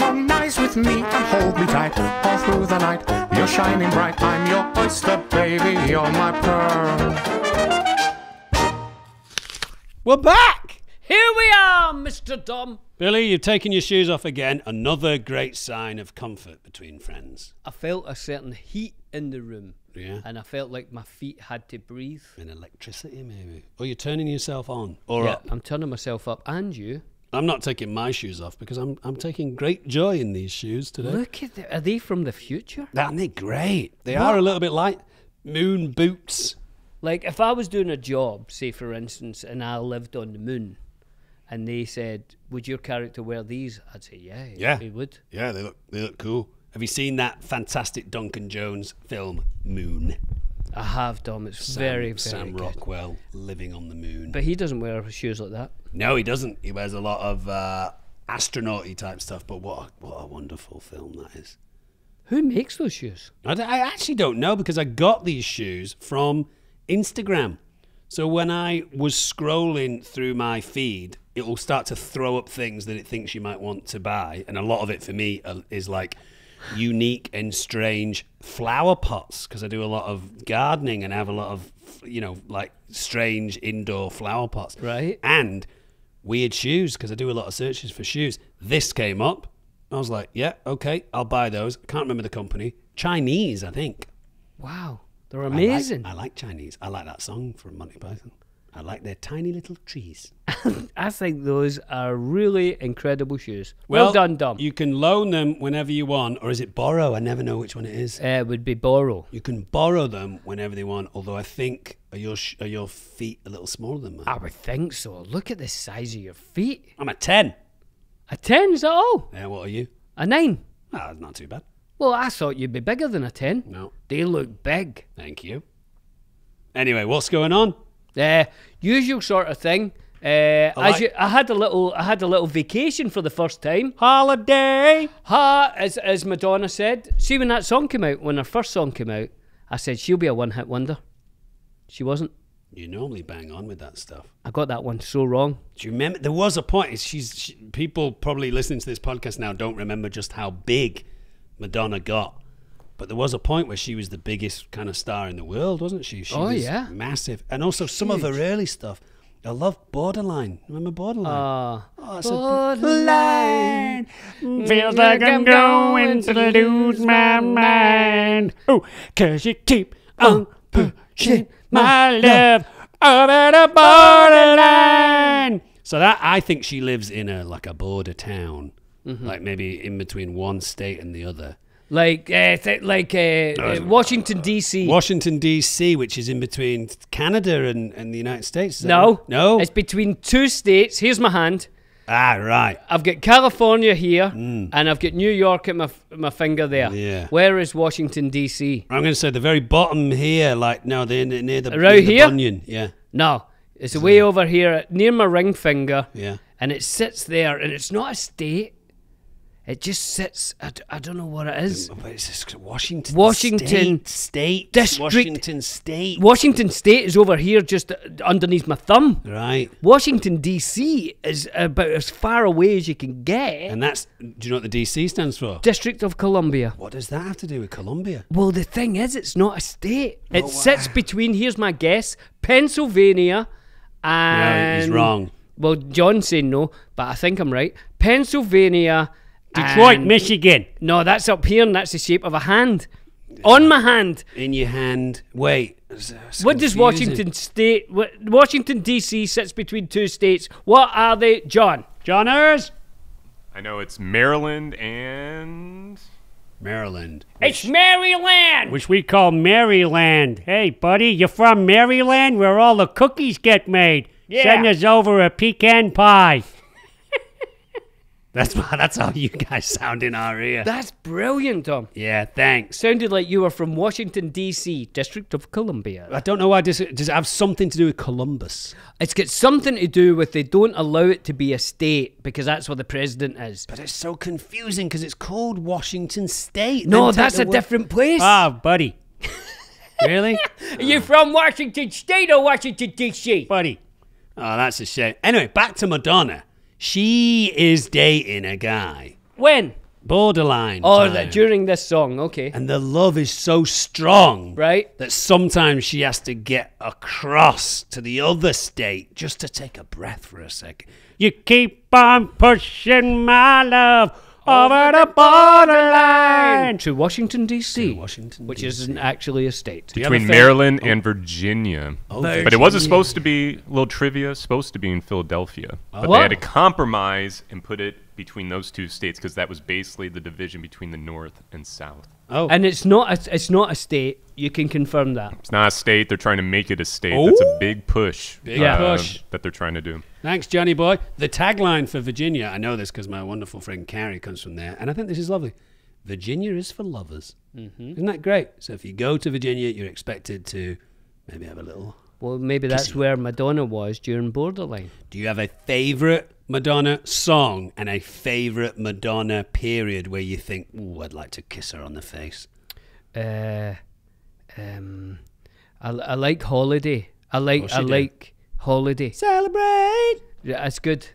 harmonize with me and hold me tight all through the night. You're shining bright, I'm your oyster, baby, you're my pearl. We're back! Here we are, Mr. Dom. Billy, you've taken your shoes off again. Another great sign of comfort between friends. I felt a certain heat in the room. Yeah. And I felt like my feet had to breathe. And electricity, maybe. Or you're turning yourself on. Or yeah, up. I'm turning myself up. And you. I'm not taking my shoes off because I'm taking great joy in these shoes today. Look at them. Are they from the future? Aren't they great? They are a little bit like moon boots. Like if I was doing a job, say for instance, and I lived on the moon, and they said, would your character wear these? I'd say, yeah, yeah, he would. Yeah, they look cool. Have you seen that fantastic Duncan Jones film, Moon? I have, Dom. It's very, very good. Sam Rockwell living on the moon. But he doesn't wear shoes like that. No, he doesn't. He wears a lot of astronaut-y type stuff, but what a wonderful film that is. Who makes those shoes? I actually don't know because I got these shoes from Instagram. So when I was scrolling through my feed, it will start to throw up things that it thinks you might want to buy. And a lot of it for me is like unique and strange flower pots, because I do a lot of gardening and have a lot of, you know, like strange indoor flower pots, right? And weird shoes, because I do a lot of searches for shoes. This came up. I was like, yeah, okay, I'll buy those. I can't remember the company. Chinese, I think. Wow, they're amazing. I like Chinese. I like that song from Monty Python. I like their tiny little trees. I think those are really incredible shoes. Well done, Dom. You can loan them whenever you want, or is it borrow? I never know which one it is. It would be borrow. You can borrow them whenever they want, although I think, are your feet a little smaller than mine? I would think so. Look at the size of your feet. I'm a 10. A 10, is that all? Yeah, what are you? A 9. Ah, oh, not too bad. Well, I thought you'd be bigger than a 10. No. They look big. Thank you. Anyway, what's going on? Usual sort of thing. I had a little vacation for the first time. Holiday. As Madonna said. See, when that song came out, when her first song came out, I said she'll be a one-hit wonder. She wasn't. You normally bang on with that stuff. I got that one so wrong. Do you remember? There was a point. People probably listening to this podcast now don't remember just how big Madonna got. But there was a point where she was the biggest kind of star in the world, wasn't she? She was massive. And also some of her early stuff. I love Borderline. Remember Borderline? Borderline. Feels like I'm going to lose my mind. Oh, cause you keep on pushing my love over the borderline. So that, I think she lives in like a border town. Mm-hmm. Like maybe in between one state and the other. Like Washington, D.C. Washington, D.C., which is in between Canada and the United States. No. It's between two states. Here's my hand. Ah, right. I've got California here, and I've got New York at my finger there. Yeah. Where is Washington, D.C.? I'm going to say the very bottom here. They're near the bunion. Yeah. No, it's way over here, near my ring finger. Yeah. And it sits there, and it's not a state. It just sits, I don't know what it is. But it's Washington State. District. Washington State. Washington State is over here just underneath my thumb. Right. Washington, D.C. is about as far away as you can get. And that's, do you know what the D.C. stands for? District of Columbia. What does that have to do with Columbia? Well, the thing is, it's not a state. It sits between, here's my guess, Pennsylvania and... No, he's wrong. Well, John's saying no, but I think I'm right. Pennsylvania... Detroit, Michigan. No, that's up here and that's the shape of a hand. On my hand. In your hand. Wait. What does Washington State... Washington, D.C. sits between two states. What are they, John? Johnners? I know it's Maryland and... Maryland. It's Maryland! Which we call Maryland. Hey, buddy, you from Maryland? Where all the cookies get made. Yeah. Send us over a pecan pie. That's how you guys sound in our ear. That's brilliant, Tom. Yeah, thanks. Sounded like you were from Washington, D.C., District of Columbia. I don't know why. Does it have something to do with Columbus? It's got something to do with they don't allow it to be a state because that's where the president is. But it's so confusing because it's called Washington State. No, that's a different place. Ah, buddy. Really? Are you from Washington State or Washington, D.C.? Buddy. Oh, that's a shame. Anyway, back to Madonna. She is dating a guy. When? Borderline. Oh, that during this song, okay. And the love is so strong, right, that sometimes she has to get across to the other state just to take a breath for a second. You keep on pushing my love over the borderline to Washington D.C., which isn't actually a state. Between Maryland and Virginia. Oh, Virginia. But it wasn't supposed to be, a little trivia, supposed to be in Philadelphia. Oh. But they had to compromise and put it between those two states because that was basically the division between the North and South. Oh. And it's not a state. You can confirm that. It's not a state. They're trying to make it a state. Oh. That's a big push. Big push. That they're trying to do. Thanks, Johnny boy. The tagline for Virginia, I know this because my wonderful friend Carrie comes from there, and I think this is lovely. Virginia is for lovers. Mm-hmm. Isn't that great? So if you go to Virginia, you're expected to maybe have a little... Well, maybe that's where Madonna was during Borderline. Do you have a favourite Madonna song and a favourite Madonna period where you think, ooh, I'd like to kiss her on the face? I like Holiday. I like Holiday. Celebrate. Yeah, that's good.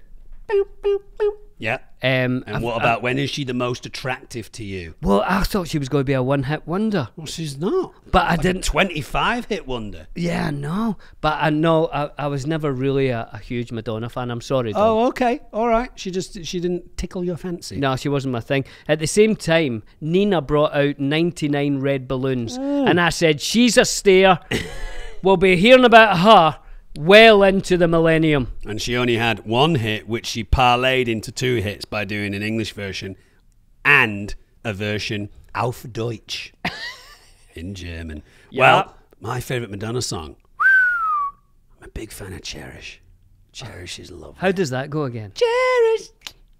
Boop, boop, boop. Yeah. And what about when is she the most attractive to you? Well, I thought she was going to be a one-hit wonder. Well, she's not. But I didn't. 25-hit wonder. Yeah, no. But I know I was never really a huge Madonna fan. I'm sorry, Dom. Oh, okay, all right. She didn't tickle your fancy. No, she wasn't my thing. At the same time, Nina brought out 99 red balloons, and I said she's a stayer. We'll be hearing about her well into the millennium. And she only had one hit, which she parlayed into two hits by doing an English version and a version auf Deutsch in German. Yep. Well, my favourite Madonna song. I'm a big fan of Cherish. Cherish is lovely. How does that go again? Cherish,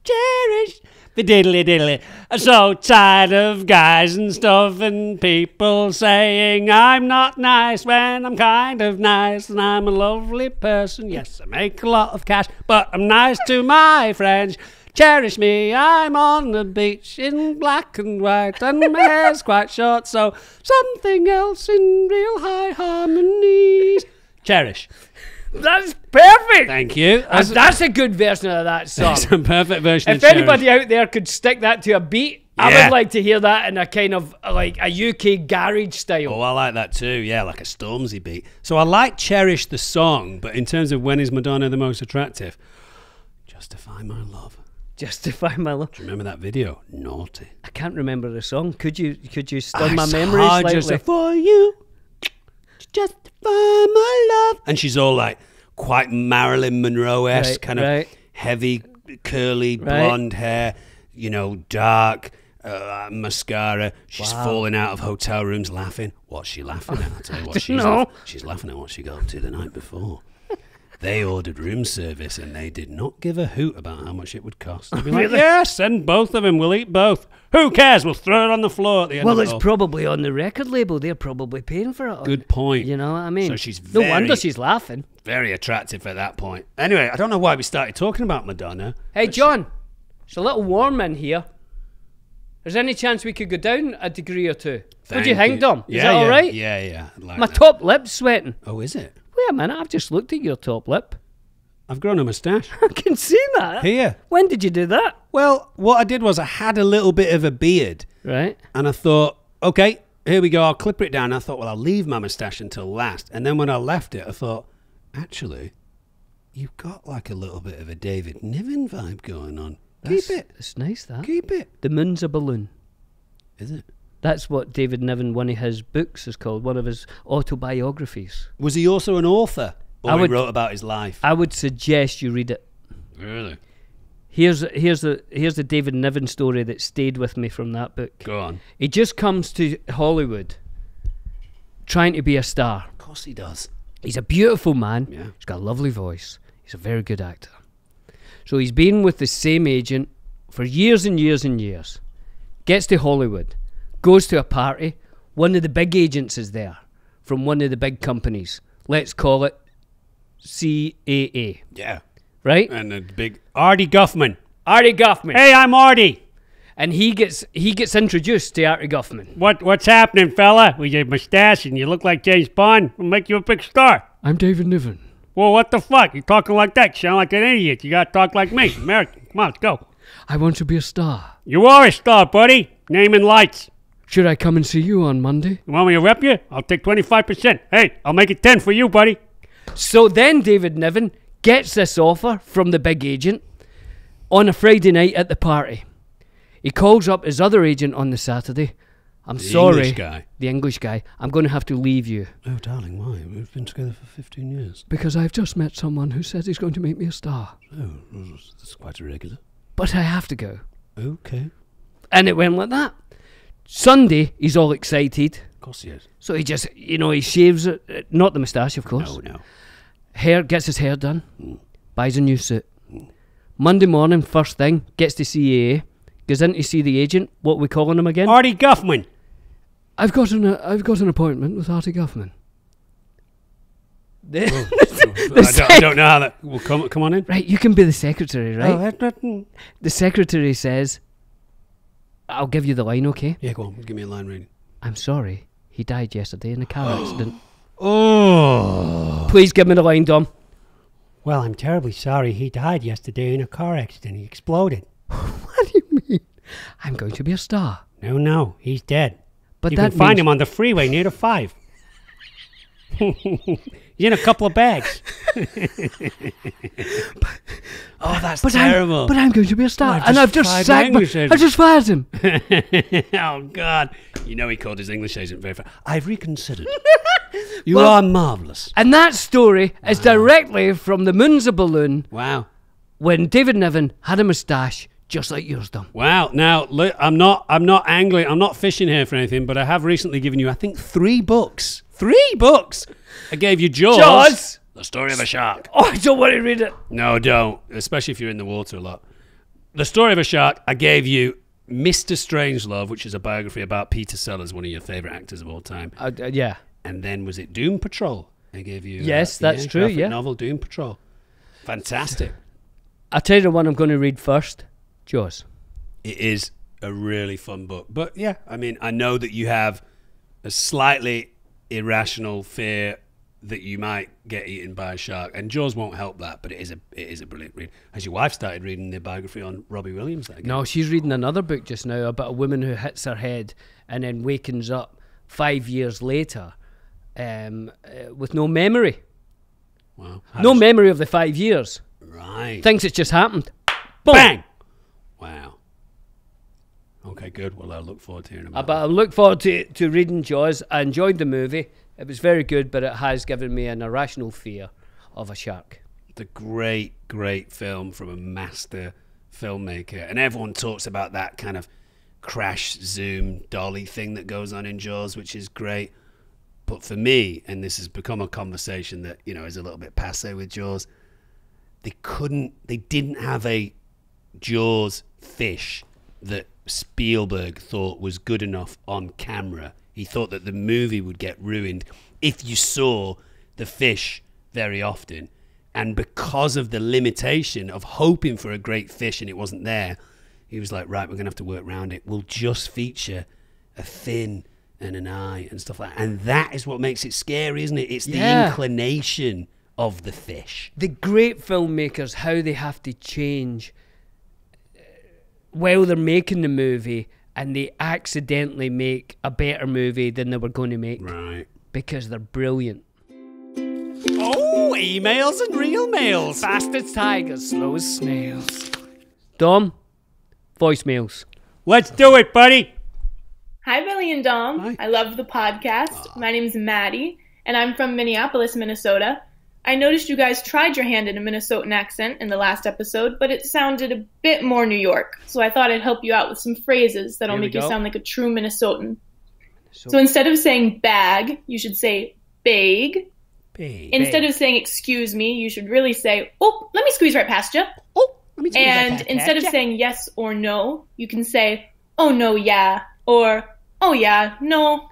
cherish. Diddly diddly. I'm so tired of guys and stuff and people saying I'm not nice when I'm kind of nice and I'm a lovely person. Yes, I make a lot of cash, but I'm nice to my friends. Cherish me, I'm on the beach in black and white and my hair's quite short, so something else in real high harmonies. Cherish. That's perfect. Thank you. That's a good version of that song. It's a perfect version. If anybody out there could stick that to a beat, yeah. I would like to hear that in a kind of like a UK garage style. Oh, I like that too. Yeah, like a Stormzy beat. So I like Cherish the song, but in terms of when is Madonna the most attractive? Justify My Love. Justify My Love. Do you remember that video? Naughty. I can't remember the song. Could you stir my memory slightly? Just for you. Just by my love. And she's all like quite Marilyn Monroe-esque, right, kind of heavy, curly, blonde hair, you know, dark mascara. She's falling out of hotel rooms laughing. What's she laughing at? I'll tell you what she's laughing at. She's laughing at what she got up to the night before. They ordered room service and they did not give a hoot about how much it would cost. They'd be like, yeah, send both of them, we'll eat both. Who cares? We'll throw it on the floor at the end of the Well, it's probably on the record label. They're probably paying for it. Good point. You know what I mean? So she's very, no wonder she's laughing. Very attractive at that point. Anyway, I don't know why we started talking about Madonna. Hey, John, it's a little warm in here. Is there any chance we could go down a degree or two? What do you think, Dom? Yeah, is that all right? Yeah, yeah. Like my top lip's sweating. Oh, is it? Wait a minute, I've just looked at your top lip. I've grown a moustache. I can see that. Here. When did you do that? Well, what I did was I had a little bit of a beard. Right. And I thought, okay, here we go, I'll clip it down. And I thought, well, I'll leave my moustache until last. And then when I left it, I thought, actually, you've got like a little bit of a David Niven vibe going on. Keep it. It's nice, that. Keep it. The Moon's a Balloon. Is it? That's what David Niven, one of his books is called, one of his autobiographies. Was he also an author? Or he wrote about his life? I would suggest you read it. Really? Here's the David Niven story that stayed with me from that book. Go on. He just comes to Hollywood trying to be a star. Of course he does. He's a beautiful man. Yeah. He's got a lovely voice. He's a very good actor. So he's been with the same agent for years and years and years. Gets to Hollywood. Goes to a party. One of the big agents is there from one of the big companies. Let's call it CAA. Yeah. Right? And the big Artie Guffman. Artie Guffman. Hey, I'm Artie. And he gets introduced to Artie Guffman. What's happening, fella? With your mustache and you look like James Bond. We'll make you a big star. I'm David Niven. Well, what the fuck? You're talking like that. You sound like an idiot. You gotta talk like me. American. Come on, let's go. I want to be a star. You are a star, buddy. Name and lights. Should I come and see you on Monday? You want me to rep you? I'll take 25%. Hey, I'll make it 10 for you, buddy. So then David Niven gets this offer from the big agent on a Friday night at the party. He calls up his other agent on the Saturday. The English guy. I'm going to have to leave you. Oh, darling, why? We've been together for 15 years. Because I've just met someone who says he's going to make me a star. Oh, that's quite irregular. But I have to go. Okay. And it went like that. Sunday, he's all excited. Of course he is. So he just, you know, he shaves it. Not the moustache, of course. No. Hair, gets his hair done. Mm. Buys a new suit. Mm. Monday morning, first thing, gets to CAA. Goes in to see the agent. What are we calling him again? Artie Guffman. I've got an appointment with Artie Guffman. I don't know how that. Well, come on in. Right, you can be the secretary, right? The secretary says, "I'll give you the line, okay?" Yeah, go on. Give me a line reading. I'm sorry, he died yesterday in a car accident. Oh! Please give me the line, Dom. Well, I'm terribly sorry. He died yesterday in a car accident. He exploded. What do you mean? I'm going to be a star. No, he's dead. But you can find him on the freeway near the 5. He's in a couple of bags. That's terrible. But I'm going to be a star, and I just fired him. Oh God! You know he called his English agent very fast. I've reconsidered. You are marvellous. And that story is directly from The Moon's a Balloon. Wow. When David Niven had a moustache. Just like yours, Dom. Wow. Now, I'm not angling. I'm not fishing here for anything, but I have recently given you, I think, 3 books. 3 books! I gave you Jaws. The Story of a Shark. Oh, I don't want to read it. No, don't. Especially if you're in the water a lot. The Story of a Shark. I gave you Mr. Strangelove, which is a biography about Peter Sellers, one of your favourite actors of all time. Yeah. And then was it Doom Patrol? I gave you... Yes, that's true, yeah. Novel Doom Patrol. Fantastic. I'll tell you the one I'm going to read first. Jaws. It is a really fun book. But yeah, I mean, I know that you have a slightly irrational fear that you might get eaten by a shark, and Jaws won't help that, but it is a brilliant read. Has your wife started reading the biography on Robbie Williams? No, she's reading another book just now about a woman who hits her head and then wakens up 5 years later with no memory. Wow. No memory of the 5 years. Right. Thinks it's just happened. Boom. Bang! Wow. Okay, good. Well, I look forward to hearing about it. I look forward to reading Jaws. I enjoyed the movie. It was very good, but it has given me an irrational fear of a shark. It's a great, great film from a master filmmaker. And everyone talks about that kind of crash, zoom, dolly thing that goes on in Jaws, which is great. But for me, and this has become a conversation that, you know, is a little bit passé with Jaws, they didn't have a Jaws fish that Spielberg thought was good enough on camera. He thought that the movie would get ruined if you saw the fish very often. And because of the limitation of hoping for a great fish and it wasn't there, he was like, right, we're going to have to work around it. We'll just feature a fin and an eye and stuff like that. And that is what makes it scary, isn't it? It's the inclination of the fish. The great filmmakers, how they have to change while they're making the movie, and they accidentally make a better movie than they were going to make. Right. Because they're brilliant. Oh, emails and real mails. Fast as tigers, slow as snails. Dom, voicemails. Let's do it, buddy. Hi, Billy and Dom. Hi. I love the podcast. My name's Maddie, and I'm from Minneapolis, Minnesota. I noticed you guys tried your hand in a Minnesotan accent in the last episode, but it sounded a bit more New York, so I thought I'd help you out with some phrases that'll make you sound like a true Minnesotan. So instead of saying bag, you should say bag. Instead of saying excuse me, you should really say, oh, let me squeeze right past you. Oh, let me squeeze right past you. And instead of saying yes or no, you can say, oh, no, yeah, or oh, yeah, no.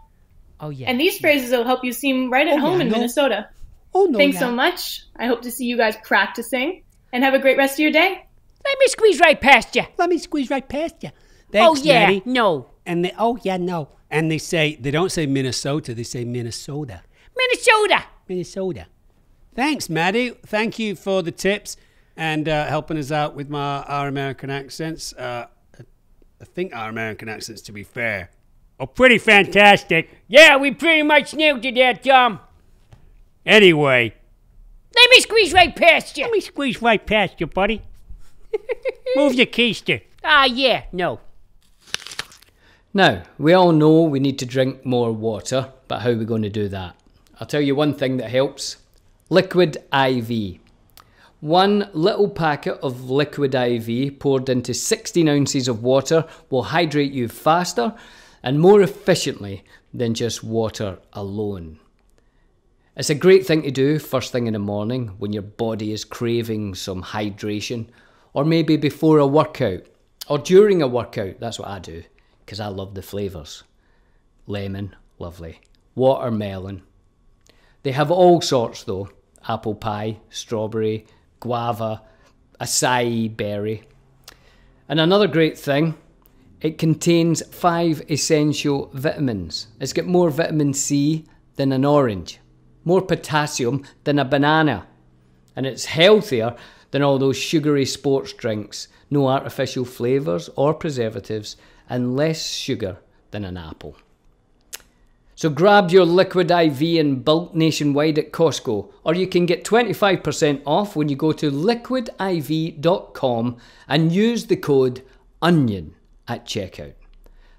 Oh, yeah. And these phrases will help you seem right at home in Minnesota. Oh, no, thanks so much. I hope to see you guys practicing, and have a great rest of your day. Let me squeeze right past you. Let me squeeze right past you. Thanks, Maddie. No. And they, oh, yeah, no. And they don't say Minnesota, they say Minnesota. Minnesota. Thanks, Maddie. Thank you for the tips. and helping us out with our American accents. I think our American accents, to be fair, are pretty fantastic. Yeah, we pretty much nailed you there, Dom. Anyway. Let me squeeze right past you. Let me squeeze right past you, buddy. Move your keister. Ah, yeah, no. Now, we all know we need to drink more water, but how are we going to do that? I'll tell you one thing that helps. Liquid IV. One little packet of Liquid IV poured into 16 ounces of water will hydrate you faster and more efficiently than just water alone. It's a great thing to do first thing in the morning when your body is craving some hydration, or maybe before a workout or during a workout. That's what I do because I love the flavours. Lemon, lovely. Watermelon. They have all sorts though. Apple pie, strawberry, guava, acai berry. And another great thing, it contains 5 essential vitamins. It's got more vitamin C than an orange. More potassium than a banana, and it's healthier than all those sugary sports drinks, no artificial flavours or preservatives, and less sugar than an apple. So grab your Liquid IV in bulk nationwide at Costco, or you can get 25% off when you go to liquidiv.com and use the code ONION at checkout.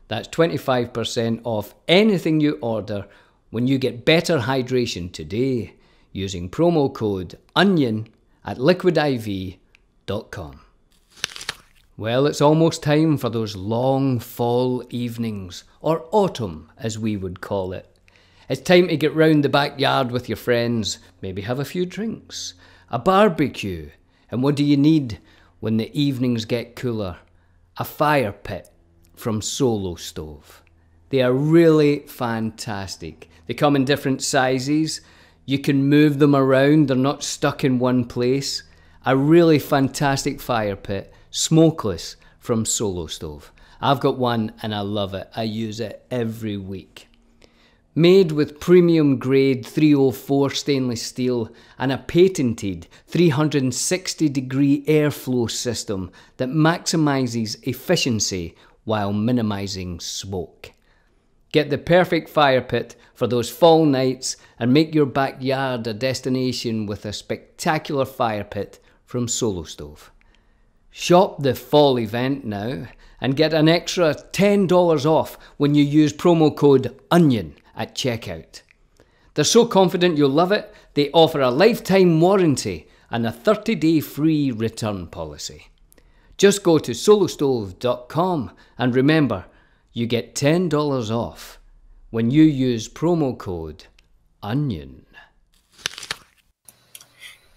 That's 25% off anything you order when you get better hydration today using promo code ONION at liquidiv.com. Well, it's almost time for those long fall evenings, or autumn as we would call it. It's time to get round the backyard with your friends, maybe have a few drinks, a barbecue, and what do you need when the evenings get cooler? A fire pit from Solo Stove. They are really fantastic. They come in different sizes. You can move them around. They're not stuck in one place. A really fantastic fire pit, smokeless, from Solo Stove. I've got one and I love it. I use it every week. Made with premium grade 304 stainless steel and a patented 360 degree airflow system that maximizes efficiency while minimizing smoke. Get the perfect fire pit for those fall nights and make your backyard a destination with a spectacular fire pit from Solo Stove. Shop the fall event now and get an extra $10 off when you use promo code ONION at checkout. They're so confident you'll love it, they offer a lifetime warranty and a 30-day free return policy. Just go to solostove.com and remember, you get $10 off when you use promo code ONION.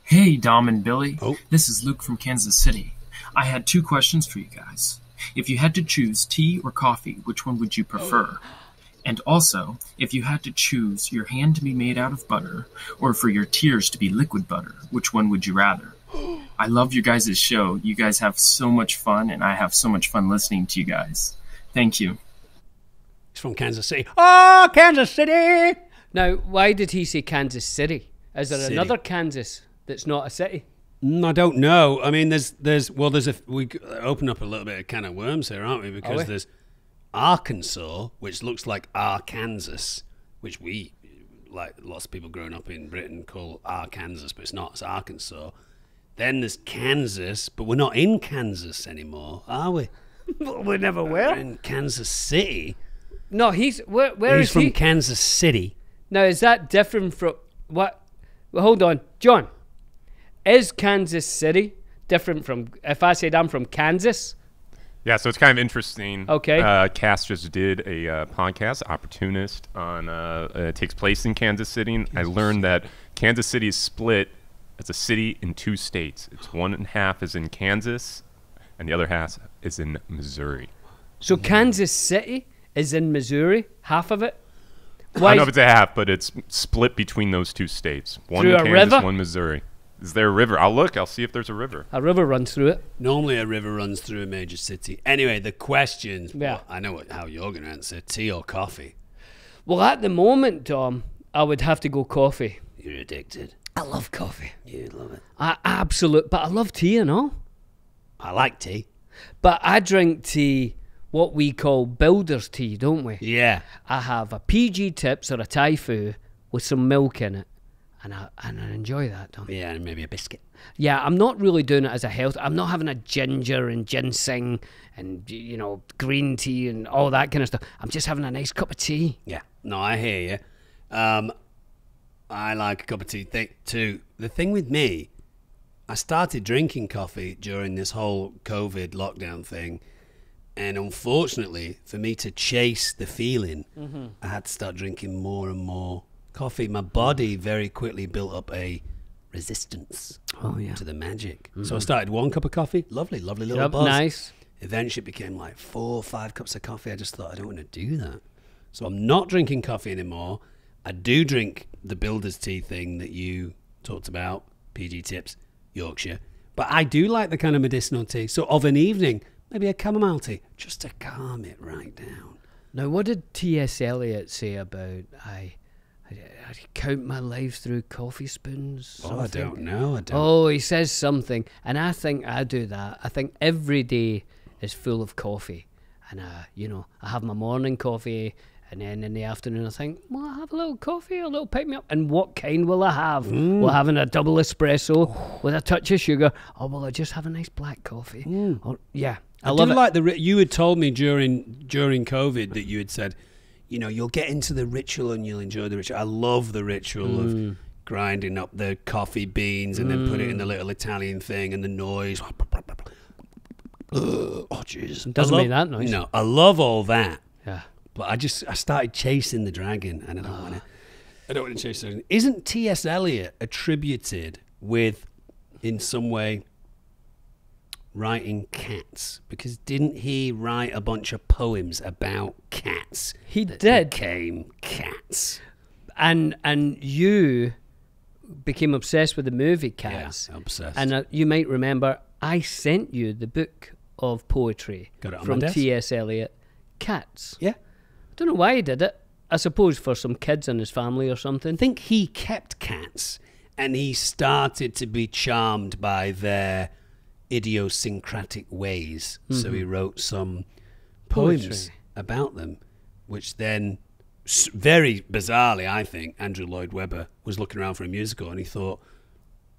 Hey, Dom and Billy. Oh. This is Luke from Kansas City. I had 2 questions for you guys. If you had to choose tea or coffee, which one would you prefer? Oh. And also, if you had to choose your hand to be made out of butter or for your tears to be liquid butter, which one would you rather? I love your guys' show. You guys have so much fun, and I have so much fun listening to you guys. Thank you. He's from Kansas City. Oh, Kansas City! Now, why did he say Kansas City? Is there another Kansas that's not a city? Mm, I don't know. I mean, we open up a little bit of can of worms here, aren't we? Because there's Arkansas, which looks like Arkansas, which we, like lots of people growing up in Britain, call Arkansas, but it's not. It's Arkansas. Then there's Kansas, but we're not in Kansas anymore, are we? We never were in Kansas City. No, where is he? He's from Kansas City. Now, is that different from what? Well, hold on, John. Is Kansas City different from? If I said I'm from Kansas. Yeah, so it's kind of interesting. Okay. Cass just did a podcast, Opportunist, on it takes place in Kansas City. And I learned that Kansas City is split. It's a city in 2 states. It's 1.5 is in Kansas. And the other half is in Missouri. So Kansas City is in Missouri, half of it? Why I don't know if it's a half, but it's split between those 2 states. One in Kansas, one Missouri. Is there a river? I'll look. I'll see if there's a river. A river runs through it. Normally a river runs through a major city. Anyway, the question, yeah. Well, I know how you're going to answer, tea or coffee? Well, at the moment, Dom, I would have to go coffee. You're addicted. I love coffee. You love it. But I love tea, you know. I like tea. But I drink tea, what we call builder's tea, don't we? Yeah. I have a PG Tips or a Thai Fu with some milk in it. And I enjoy that, don't I? Yeah, and maybe a biscuit. Yeah, I'm not really doing it as a health. I'm not having a ginger and ginseng and, you know, green tea and all that kind of stuff. I'm just having a nice cup of tea. Yeah. No, I hear you. I like a cup of tea too. The thing with me, I started drinking coffee during this whole COVID lockdown thing. And unfortunately, for me to chase the feeling, I had to start drinking more and more coffee. My body very quickly built up a resistance to the magic. So I started one cup of coffee. Lovely, lovely little buzz. Nice. Eventually it became like 4 or 5 cups of coffee. I just thought, I don't want to do that. So I'm not drinking coffee anymore. I do drink the builder's tea thing that you talked about, PG Tips, Yorkshire. But I do like the kind of medicinal tea. So of an evening, maybe a chamomile tea, just to calm it right down. Now, what did T.S. Eliot say about I count my life through coffee spoons? Oh, I don't know. Oh, he says something. And I think I do that. I think every day is full of coffee. And, you know, I have my morning coffee. And then in the afternoon, I think, well, I'll have a little coffee, a little pick-me-up. And what kind will I have? Will I have a double espresso with a touch of sugar? Or will I just have a nice black coffee? Or, yeah, I love it. Like you had told me during COVID that you had said, you know, you'll get into the ritual and you'll enjoy the ritual. I love the ritual of grinding up the coffee beans and then put it in the little Italian thing and the noise. Oh, jeez. It doesn't make that noise. No, I love all that. Yeah. But I started chasing the dragon, and I don't want to chase the dragon. Isn't T.S. Eliot attributed with, in some way, writing Cats? Because didn't he write a bunch of poems about cats? He did. Became Cats. And you became obsessed with the movie Cats. Yeah, obsessed. And you might remember, I sent you the book of poetry from T.S. Eliot, Cats. Yeah. I don't know why he did it. I suppose for some kids in his family or something. I think he kept cats and he started to be charmed by their idiosyncratic ways. So he wrote some poems about them, which then, very bizarrely, I think, Andrew Lloyd Webber was looking around for a musical and he thought,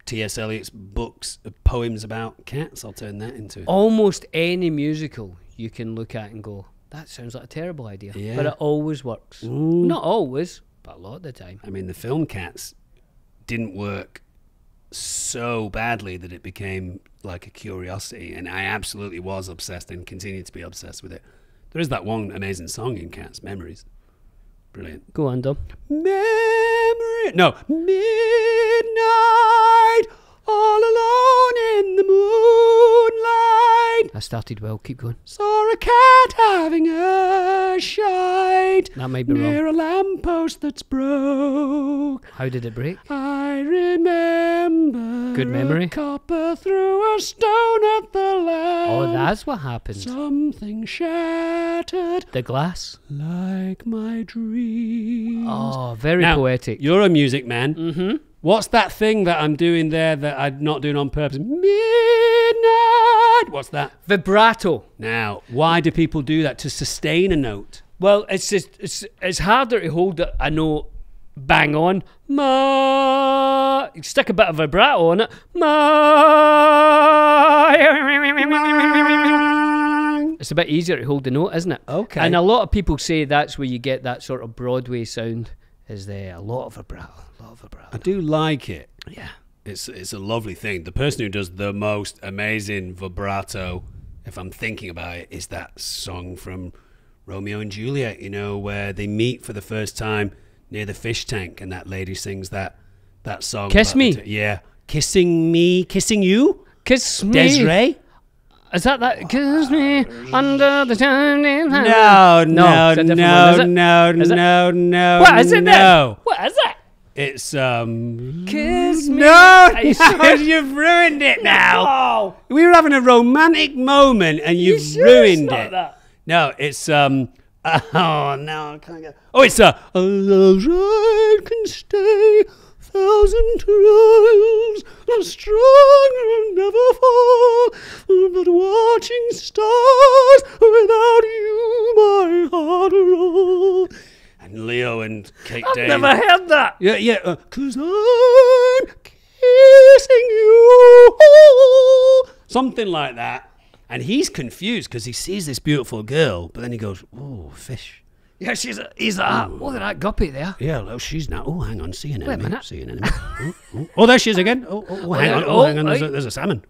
T.S. Eliot's books, poems about cats, I'll turn that into it. Almost any musical you can look at and go, that sounds like a terrible idea, but it always works. Not always, but a lot of the time. I mean, the film Cats didn't work so badly that it became like a curiosity, and I absolutely was obsessed and continue to be obsessed with it. There is that one amazing song in Cats, Memories. Brilliant. Go on, Dom. Midnight, all alone in the moonlight. I started well, keep going. Saw a cat having a shite. That may be wrong. Near a lamppost that's broke. How did it break? I remember. Good memory. A copper threw a stone at the lamp. Oh, that's what happened. Something shattered. The glass. Like my dreams. Oh, very poetic. You're a music man. What's that thing that I'm doing there that I'm not doing on purpose? Midnight. What's that? Vibrato. Now, why do people do that? To sustain a note? Well, it's just, it's harder to hold a note bang on. Ma. You stick a bit of vibrato on it. Ma. It's a bit easier to hold the note, isn't it? Okay. And a lot of people say that's where you get that sort of Broadway sound. Is there a lot of vibrato? I do like it. Yeah. It's a lovely thing. The person who does the most amazing vibrato, if I'm thinking about it, is that song from Romeo and Juliet, you know, where they meet for the first time near the fish tank and that lady sings that song. Kiss Me. Yeah. Kissing me. Kissing you? Kiss me. Desiree? Is that? Kiss me under the shining hand. No. What is it then? What is it? It's, Kiss me. No, you've ruined it now. Oh. We were having a romantic moment and you've ruined it. That? No, it's, oh, no, I can't get it. Oh, it's, a love can stay. thousand trials, the strong never fall, but watching stars without you, my heart roll. And Leo and Kate Dane. I've never heard that. Yeah. 'Cause I'm kissing you. Something like that. And he's confused because he sees this beautiful girl, but then he goes, oh, fish. Yeah, he's like, oh, look at that guppy there. Yeah, look, she's now, oh, hang on, see an enemy, see an enemy. Oh, there she is again. Oh, hang on, there's a salmon.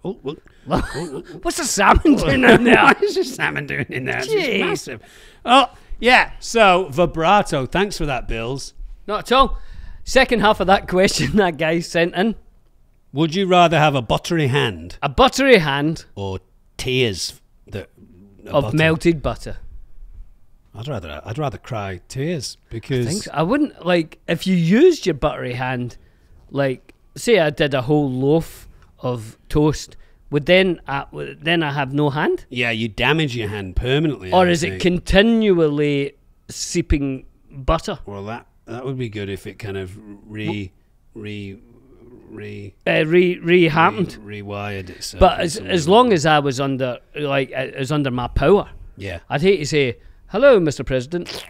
What's a salmon doing in there? What is a salmon doing in there? Jeez. It's massive. Oh, yeah, so vibrato. Thanks for that, Bills. Not at all. Second half of that question that guy sent in. Would you rather have a buttery hand? A buttery hand? Or tears that of butter. Melted butter. I'd rather cry tears, because I wouldn't, like, if you used your buttery hand, like say I did a whole loaf of toast, would then I have no hand? Yeah, you damage your hand permanently. Or is it continually seeping butter? Well, that would be good if it kind of rewired itself. But as long as I was under, like, it was under my power. Yeah. I'd hate to say, hello, Mr. President.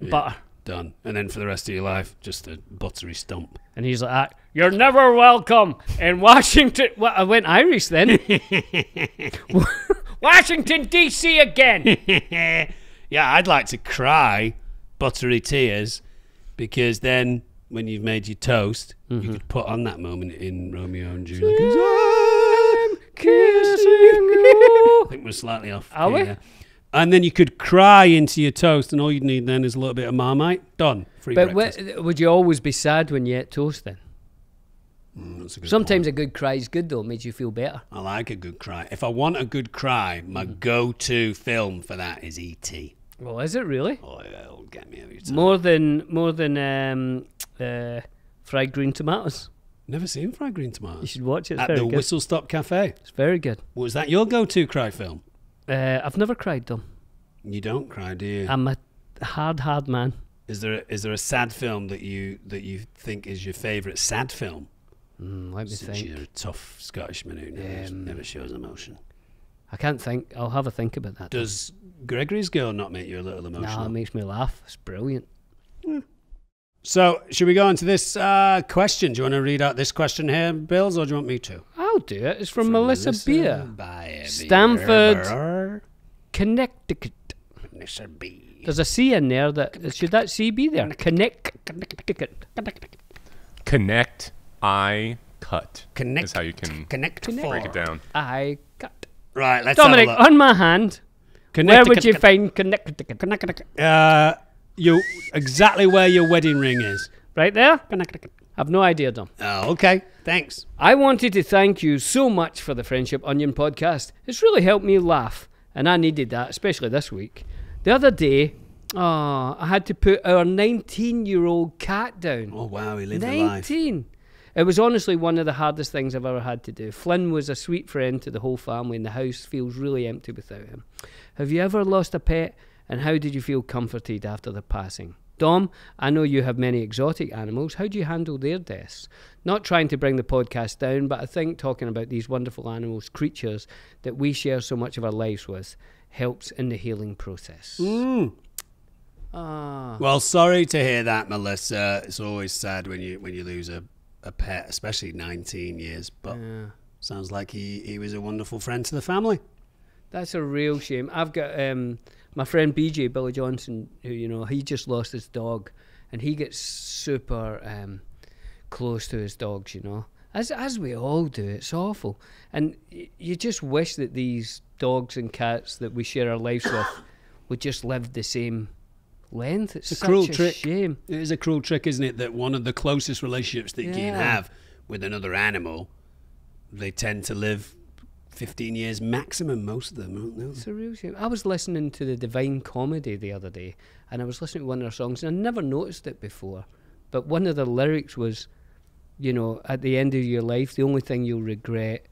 Yeah, butter. Done. And then for the rest of your life, just a buttery stump. And he's like, ah, you're never welcome in Washington. Well, I went Irish then. Washington, D.C. again. Yeah, I'd like to cry buttery tears, because then when you've made your toast, you could put on that moment in Romeo and Juliet. I'm kissing you. I think we're slightly off. Are we? And then you could cry into your toast, and all you'd need then is a little bit of Marmite. Done. Free breakfast. But would you always be sad when you ate toast then? That's a good point. A good cry is good, though. It makes you feel better. I like a good cry. If I want a good cry, my go-to film for that is E.T. Well, is it really? Oh, yeah, it'll get me every time. More than Fried Green Tomatoes. Never seen Fried Green Tomatoes. You should watch it. It's very good. At the Whistle Stop Cafe. It's very good. Was that your go-to cry film? I've never cried, Dom. You don't cry, do you? I'm a hard man. Is there a sad film that you think is your favourite sad film? Let me think. You're a tough Scottishman who never shows emotion. I can't think. I'll have a think about that. Does Gregory's Girl not make you a little emotional? No, it makes me laugh. It's brilliant. Yeah. So, should we go on to this question? Do you want to read out this question here, Bills, or do you want me to? I'll do it. It's from Melissa Beer. Stamford, Connecticut. Melissa B. There's a C in there. Should that C be there? Connecticut. Connect, I cut. Connect. That's how you can break it down. I cut. Right, let's Dominic, have a look. On my hand, where would you find Connecticut? Connecticut. Exactly where your wedding ring is. Right there? I've no idea, Dom. Oh, okay. Thanks. I wanted to thank you so much for the Friendship Onion podcast. It's really helped me laugh, and I needed that, especially this week. The other day, I had to put our 19-year-old cat down. Oh, wow, he lived a life. 19. It was honestly one of the hardest things I've ever had to do. Flynn was a sweet friend to the whole family, and the house feels really empty without him. Have you ever lost a pet? And how did you feel comforted after their passing? Dom, I know you have many exotic animals. How do you handle their deaths? Not trying to bring the podcast down, but I think talking about these wonderful animals, creatures that we share so much of our lives with, helps in the healing process. Well, sorry to hear that, Melissa. It's always sad when you lose a pet, especially 19 years. But sounds like he was a wonderful friend to the family. That's a real shame. I've got... my friend BJ, Billy Johnson, who, you know, he just lost his dog, and he gets super close to his dogs, you know, as we all do. It's awful. And you just wish that these dogs and cats that we share our lives with would just live the same length. It's such a cruel trick. Shame. It is a cruel trick, isn't it, that one of the closest relationships that you can have with another animal, they tend to live 15 years maximum, most of them, aren't they? It's a real shame. I was listening to the Divine Comedy the other day, and I was listening to one of their songs, and I never noticed it before, but one of the lyrics was, you know, at the end of your life, the only thing you'll regret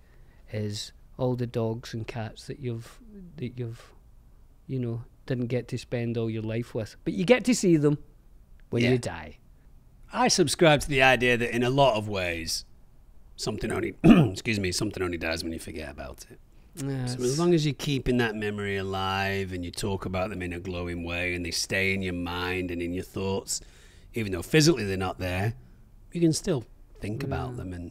is all the dogs and cats that you've you know, didn't get to spend all your life with, but you get to see them when you die. I subscribe to the idea that in a lot of ways, something only, excuse me, something only dies when you forget about it. Yes. So as long as you're keeping that memory alive and you talk about them in a glowing way and they stay in your mind and in your thoughts, even though physically they're not there, you can still think about them. And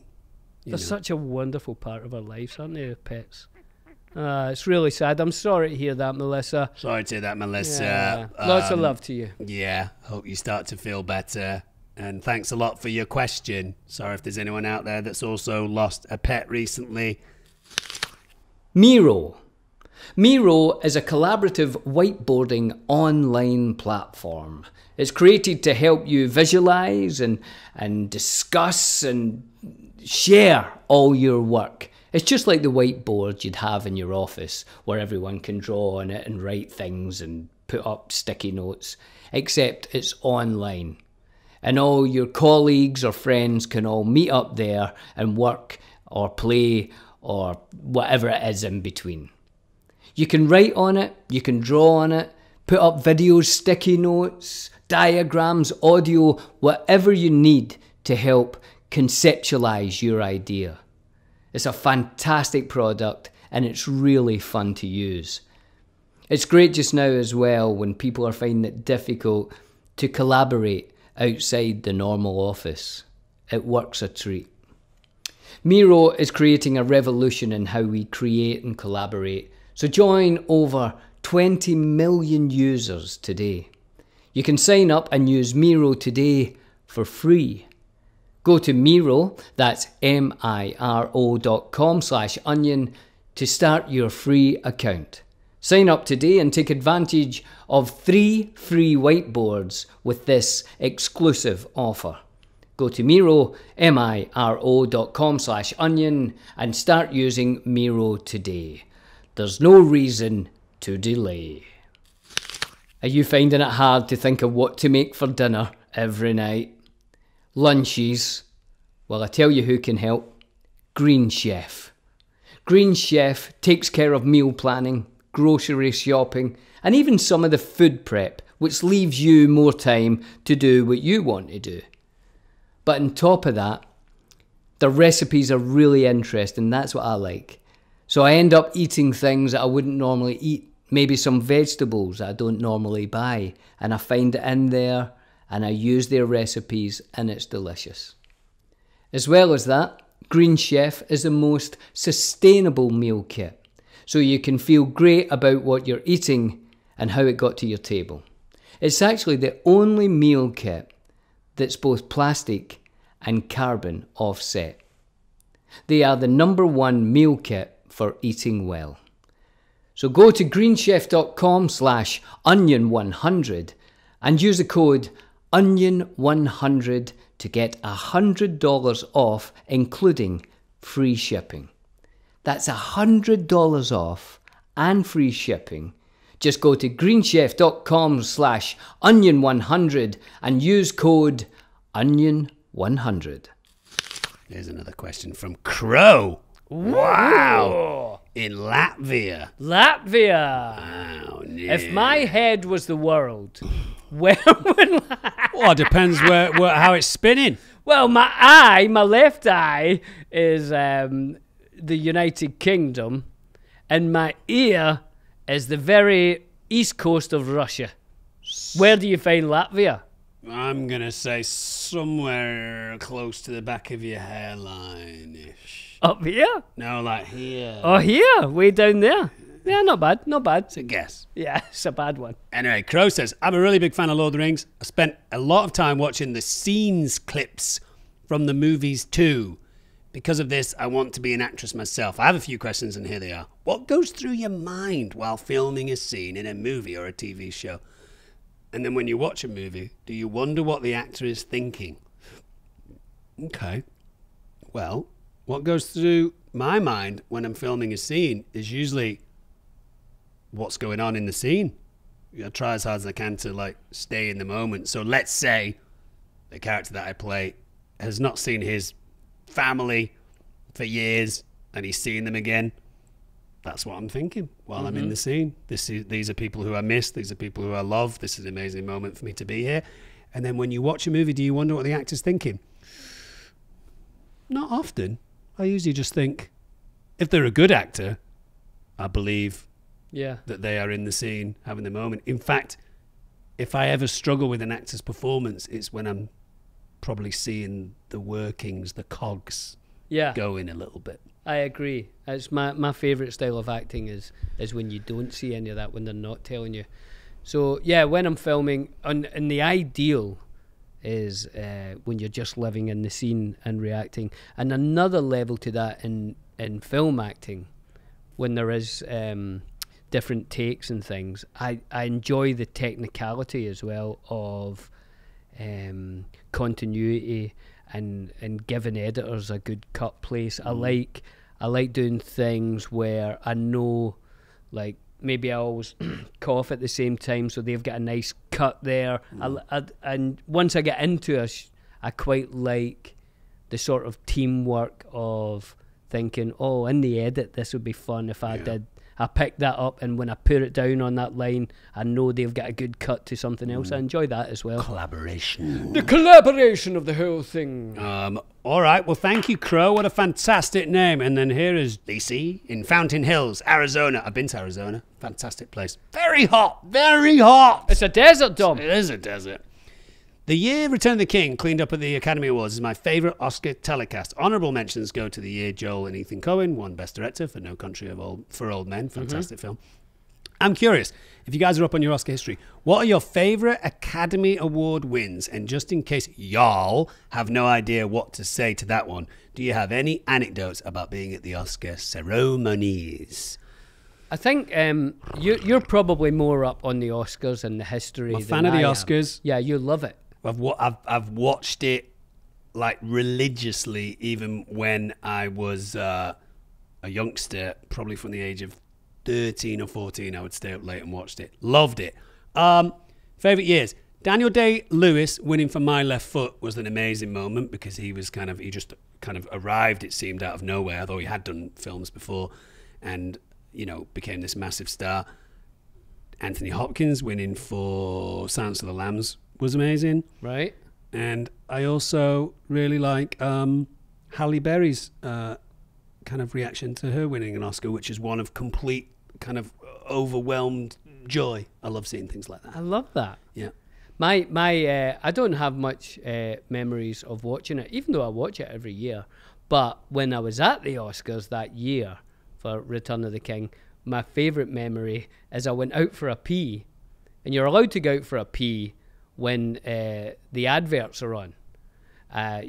they're such a wonderful part of our lives, aren't they, pets? It's really sad. I'm sorry to hear that, Melissa. Sorry to hear that, Melissa. Yeah. Lots of love to you. Yeah, hope you start to feel better. And thanks a lot for your question. Sorry if there's anyone out there that's also lost a pet recently. Miro. Miro is a collaborative whiteboarding online platform. It's created to help you visualize and discuss and share all your work. It's just like the whiteboard you'd have in your office where everyone can draw on it and write things and put up sticky notes, except it's online. And all your colleagues or friends can all meet up there and work or play or whatever it is in between. You can write on it, you can draw on it, put up videos, sticky notes, diagrams, audio, whatever you need to help conceptualize your idea. It's a fantastic product and it's really fun to use. It's great just now as well when people are finding it difficult to collaborate outside the normal office. It works a treat. Miro is creating a revolution in how we create and collaborate. So join over 20 million users today. You can sign up and use Miro today for free. Go to Miro, that's miro.com/onion to start your free account. Sign up today and take advantage of 3 free whiteboards with this exclusive offer. Go to Miro, miro.com/onion and start using Miro today. There's no reason to delay. Are you finding it hard to think of what to make for dinner every night? Lunches? Well, I tell you who can help. Green Chef. Green Chef takes care of meal planning, grocery shopping, and even some of the food prep, which leaves you more time to do what you want to do. But on top of that, the recipes are really interesting. That's what I like. So I end up eating things that I wouldn't normally eat, maybe some vegetables that I don't normally buy, and I find it in there and I use their recipes and it's delicious. As well as that, Green Chef is the most sustainable meal kit, so you can feel great about what you're eating and how it got to your table. It's actually the only meal kit that's both plastic and carbon offset. They are the #1 meal kit for eating well. So go to greenchef.com/onion100 and use the code onion100 to get $100 off, including free shipping. That's $100 off and free shipping. Just go to greenchef.com/onion100 and use code onion100. Here's another question from Crow. Wow! Ooh. In Latvia. Latvia! Wow, yeah. If my head was the world, where would I... Well, it depends where how it's spinning. Well, my left eye is the United Kingdom, and my ear is the very east coast of Russia. Where do you find Latvia? I'm going to say somewhere close to the back of your hairline-ish. Up here? No, like here. Oh, here? Way down there? Yeah, not bad, not bad. It's a guess. Yeah, it's a bad one. Anyway, Crow says, I'm a really big fan of Lord of the Rings. I spent a lot of time watching the scenes clips from the movies too. Because of this, I want to be an actress myself. I have a few questions and here they are. What goes through your mind while filming a scene in a movie or a TV show? And then when you watch a movie, do you wonder what the actor is thinking? Okay. Well, what goes through my mind when I'm filming a scene is usually what's going on in the scene. I try as hard as I can to, like, stay in the moment. So let's say the character that I play has not seen his family for years and he's seeing them again. That's what I'm thinking while I'm in the scene. These are people who I miss. These are people who I love. This is an amazing moment for me to be here. And then when you watch a movie, do you wonder what the actor's thinking? Not often. I usually just think, if they're a good actor, I believe that they are in the scene, having the moment. In fact, if I ever struggle with an actor's performance, it's when I'm probably seeing the workings, the cogs going a little bit. I agree. It's my favourite style of acting is when you don't see any of that, when they're not telling you. So yeah, when I'm filming, and the ideal is when you're just living in the scene and reacting. And another level to that in film acting, when there is different takes and things, I enjoy the technicality as well of continuity and giving editors a good cut place. I like doing things where I know, like, maybe I always cough at the same time, so they've got a nice cut there. And once I get into it, I quite like the sort of teamwork of thinking, oh, in the edit, this would be fun if I did. I picked that up, and when I put it down on that line, I know they've got a good cut to something else. I enjoy that as well. Collaboration. The collaboration of the whole thing. All right, well, thank you, Crow. What a fantastic name. And then here is DC in Fountain Hills, Arizona. I've been to Arizona. Fantastic place. Very hot, very hot. It's a desert, Dom. It is a desert. The year Return of the King cleaned up at the Academy Awards is my favourite Oscar telecast. Honourable mentions go to the year Joel and Ethan Coen won Best Director for No Country for Old Men. Fantastic film. I'm curious, if you guys are up on your Oscar history, what are your favourite Academy Award wins? And just in case y'all have no idea what to say to that one, do you have any anecdotes about being at the Oscar ceremonies? I think you're probably more up on the Oscars and the history than I am. I'm a fan of the Oscars. Yeah, you love it. I've watched it like religiously, even when I was a youngster, probably from the age of 13 or 14. I would stay up late and watched it. Loved it. Favorite years: Daniel Day-Lewis winning for My Left Foot was an amazing moment because he just kind of arrived. It seemed out of nowhere, although he had done films before, and you know became this massive star. Anthony Hopkins winning for Silence of the Lambs was amazing. Right. And I also really like Halle Berry's kind of reaction to her winning an Oscar, which is one of complete kind of overwhelmed joy. I love seeing things like that. I love that. Yeah. My I don't have much memories of watching it, even though I watch it every year. But when I was at the Oscars that year for Return of the King, my favourite memory is I went out for a pee. And you're allowed to go out for a pee when the adverts are on.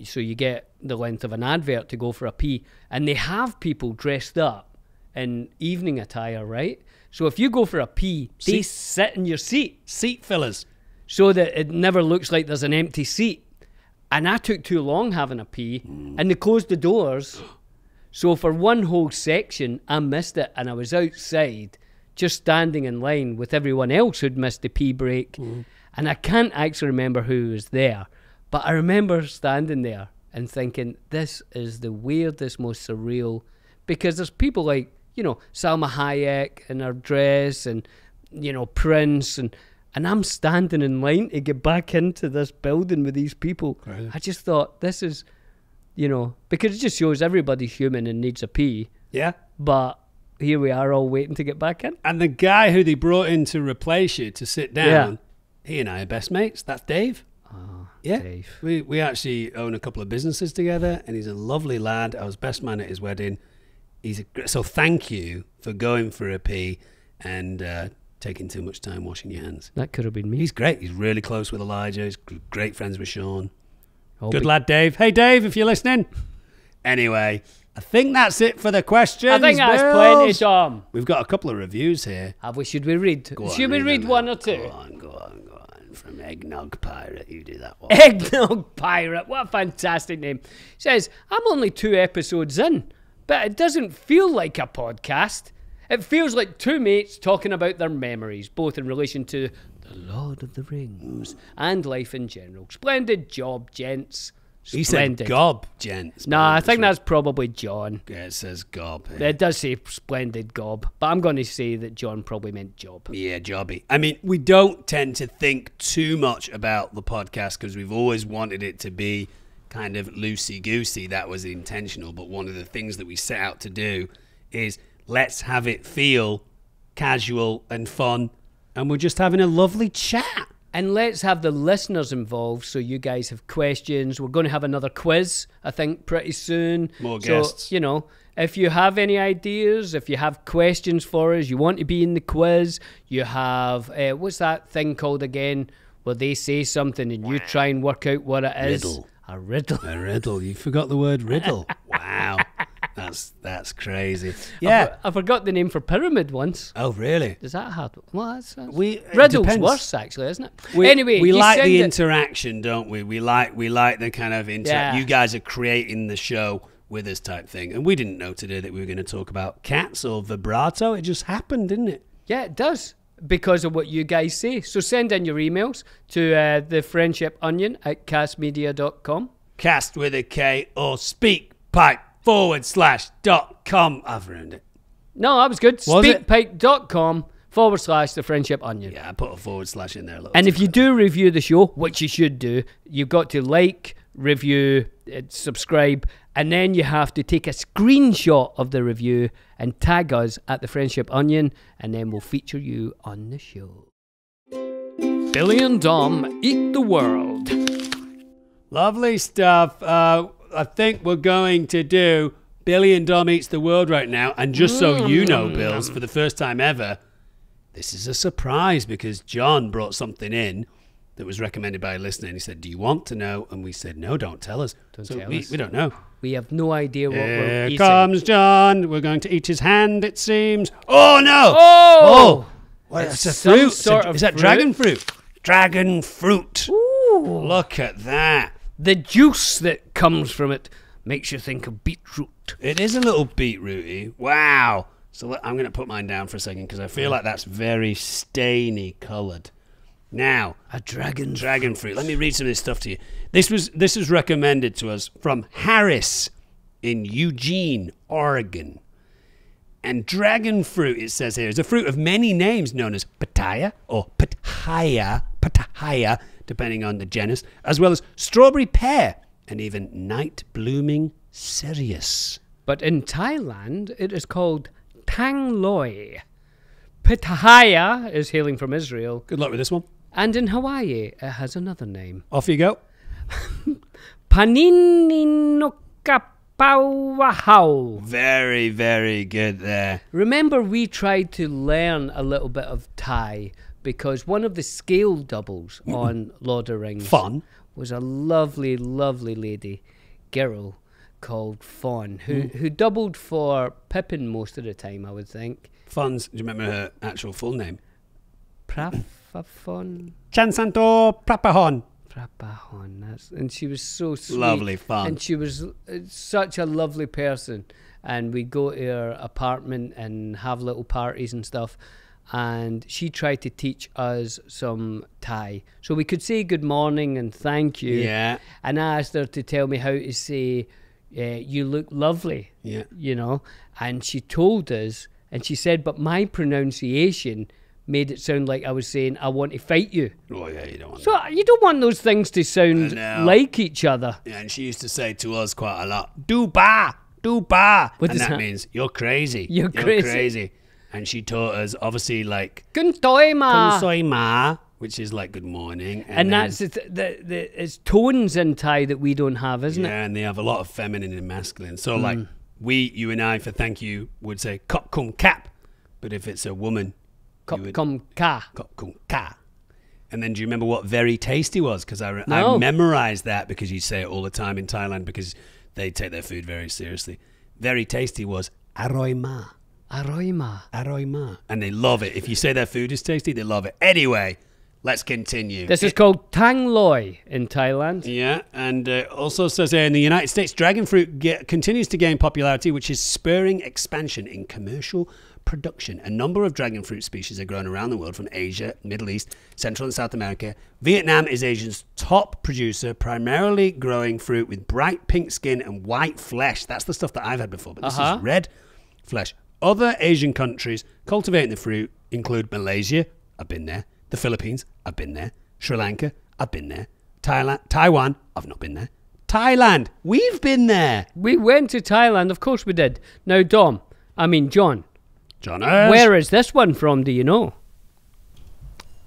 So you get the length of an advert to go for a pee. And they have people dressed up in evening attire, right? So if you go for a pee, they sit in your seat. Seat fillers. So that it never looks like there's an empty seat. And I took too long having a pee, and they closed the doors. So for one whole section, I missed it, and I was outside just standing in line with everyone else who'd missed the pee break. And I can't actually remember who was there, but I remember standing there and thinking, this is the weirdest, most surreal, because there's people like, you know, Salma Hayek in her dress and, you know, Prince, and I'm standing in line to get back into this building with these people. Right. I just thought, this is, you know, because it just shows everybody's human and needs a pee. Yeah. But here we are all waiting to get back in. And the guy who they brought in to replace you to sit down... Yeah. He and I are best mates. That's Dave. Oh, yeah. Dave. We actually own a couple of businesses together, and he's a lovely lad. I was best man at his wedding. So thank you for going for a pee and taking too much time washing your hands. That could have been me. He's great. He's really close with Elijah. He's great friends with Sean. Good lad, Dave. Hey, Dave, if you're listening. Anyway, I think that's it for the questions. I think that's plenty, Dom. We've got a couple of reviews here. Should we read? Should we read one or two? Go on, go on. From Eggnog Pirate, you do that one. Eggnog Pirate, what a fantastic name. It says, I'm only 2 episodes in, but it doesn't feel like a podcast. It feels like 2 mates talking about their memories, both in relation to The Lord of the Rings and life in general. Splendid job, gents. Splendid. He said gob, gents. No, I think that's probably John. Yeah, it says gob. Yeah. It does say splendid gob, but I'm going to say that John probably meant job. Yeah, jobby. I mean, we don't tend to think too much about the podcast because we've always wanted it to be kind of loosey-goosey. That was intentional, but one of the things that we set out to do is let's have it feel casual and fun, and we're just having a lovely chat. And let's have the listeners involved, so you guys have questions. We're going to have another quiz, I think, pretty soon. More guests. So, you know, if you have any ideas, if you have questions for us, you want to be in the quiz, you have, what's that thing called again, where they say something and you try and work out what it is? Riddle. A riddle. A riddle. You forgot the word riddle. Wow. That's crazy. Yeah, I forgot the name for pyramid once. Oh, really? Is that hard? Well, riddle's worse, actually, isn't it? Anyway, we like the interaction, don't we? We like the kind of interaction. Yeah. You guys are creating the show with us type thing, and we didn't know today that we were going to talk about Cats or vibrato. It just happened, didn't it? Yeah, it does. Because of what you guys say. So send in your emails to thefriendshiponion@castmedia.com. Cast with a K or speakpipe.com/.com. I've ruined it. No, that was good. Speakpipe.com/thefriendshiponion. Yeah, I put a / in there. And if you do review the show, which you should do, you've got to like, review, subscribe, and then you have to take a screenshot of the review and tag us at The Friendship Onion, and then we'll feature you on the show. Billy and Dom eat the world. Lovely stuff. I think we're going to do Billy and Dom Eats the World right now. And just so you know, Bills, for the first time ever, this is a surprise because John brought something in that was recommended by a listener, and he said, do you want to know? And we said, no, don't tell us. We don't know. We have no idea what we're eating. Here comes John. We're going to eat his hand, it seems. Oh, no! Oh! It's a fruit. Is that dragon fruit? Dragon fruit. Ooh. Look at that. The juice that comes from it makes you think of beetroot. It is a little beetrooty. Wow. So I'm going to put mine down for a second because I feel like that's very stainy coloured. Now, a dragon fruit. Let me read some of this stuff to you. This was recommended to us from Harris in Eugene, Oregon. And dragon fruit, it says here, is a fruit of many names known as pitaya or pitaya, depending on the genus, as well as strawberry pear and even night-blooming cereus. But in Thailand, it is called Tang Loi. Pitaya is hailing from Israel. Good luck with this one. And in Hawaii, it has another name. Off you go. Panininokapawahau. Very, very good there. Remember, we tried to learn a little bit of Thai because one of the scale doubles on Lord of the Rings was a lovely, lovely lady, girl, called Fawn, who doubled for Pippin most of the time, I would think. Fawn's, do you remember her actual full name? Prapafon. Chansanto Prapahon. Prapahon, that's, and she was so sweet. Lovely Fawn. And she was such a lovely person. And we'd go to her apartment and have little parties and stuff. And she tried to teach us some Thai. So we could say good morning and thank you. Yeah. And I asked her to tell me how to say, you look lovely. Yeah. You know, and she told us. And she said, but my pronunciation made it sound like I was saying, I want to fight you. Oh, yeah, you don't want that. So you don't want those things to sound like each other. Yeah, and she used to say to us quite a lot, do ba. And that means, you're crazy. You're crazy. And she taught us, obviously, like... Kun toi ma. Which is like good morning. And that's it's tones in Thai that we don't have, isn't it? Yeah, and they have a lot of feminine and masculine. So, like... you and I, for thank you, would say kop kum kap. But if it's a woman, kop kum ka. Kop kum ka. And then do you remember what very tasty was? Because I memorized that because you say it all the time in Thailand because they take their food very seriously. Very tasty was aroi ma. Aroi ma. Aroi ma. And they love it. If you say their food is tasty, they love it. Anyway, let's continue. This is called Tang Loi in Thailand. Yeah, and also says here in the United States, dragon fruit continues to gain popularity, which is spurring expansion in commercial production. A number of dragon fruit species are grown around the world, from Asia, Middle East, Central and South America. Vietnam is Asia's top producer, primarily growing fruit with bright pink skin and white flesh. That's the stuff that I've had before, but this is red flesh. Other Asian countries cultivating the fruit include Malaysia, I've been there, the Philippines, I've been there, Sri Lanka, I've been there, Taiwan, I've not been there, Thailand, we've been there. We went to Thailand, of course we did. Now, Dom, I mean John. John is. Where is this one from, do you know?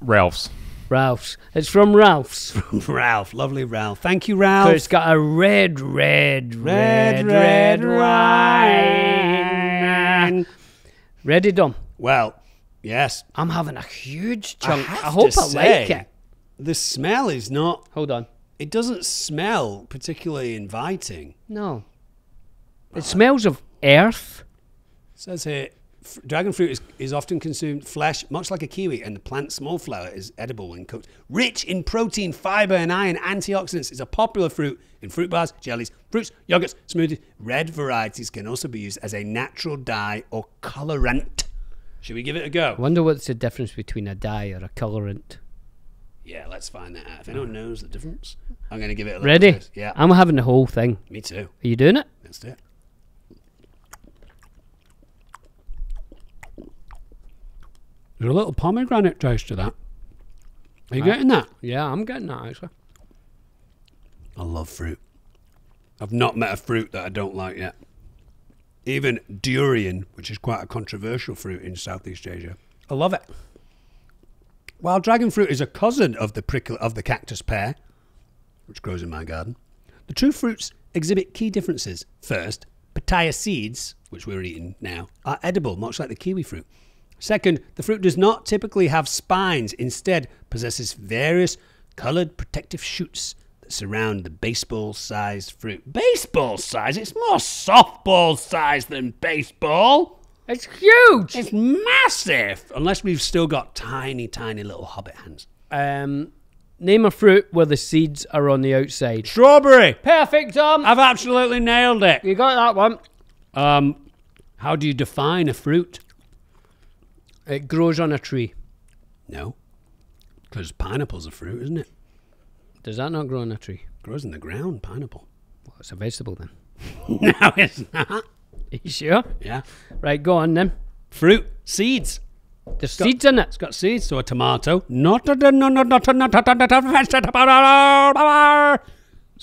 Ralph's. Ralph's. It's from Ralph's. From Ralph. Lovely Ralph. Thank you, Ralph. So it's got a red wine. Ready, Dom? Well, yes. I'm having a huge chunk. I hope I like it. The smell is not... Hold on. It doesn't smell particularly inviting. No. It smells of earth. It says here, dragon fruit is often consumed flesh, much like a kiwi, and the plant smallflower is edible when cooked. Rich in protein, fiber, and iron, antioxidants. It's a popular fruit in fruit bars, jellies, fruits, yogurts, smoothies. Red varieties can also be used as a natural dye or colorant. Should we give it a go? I wonder what's the difference between a dye or a colorant. Yeah, let's find that out. If anyone knows the difference, I'm going to give it a little Ready? Taste. Yeah. I'm having the whole thing. Me too. Are you doing it? Let's do it. There's a little pomegranate taste to that. Are you getting that? Yeah, I'm getting that, actually. I love fruit. I've not met a fruit that I don't like yet. Even durian, which is quite a controversial fruit in Southeast Asia. I love it. While dragon fruit is a cousin of the cactus pear, which grows in my garden, the two fruits exhibit key differences. First, pitaya seeds, which we're eating now, are edible, much like the kiwi fruit. Second, the fruit does not typically have spines, instead possesses various coloured protective shoots that surround the baseball-sized fruit. Baseball-sized? It's more softball-sized than baseball! It's huge! It's massive! Unless we've still got tiny, tiny little hobbit hands. Name a fruit where the seeds are on the outside. Strawberry! Perfect, Dom! I've absolutely nailed it! You got that one. How do you define a fruit? It grows on a tree. No. Because pineapple's a fruit, isn't it? Does that not grow on a tree? It grows in the ground, pineapple. Well, it's a vegetable then. No, it's not. Are you sure? Yeah. Right, go on then. Fruit, seeds. There's seeds in it. It's got seeds. So a tomato. It's a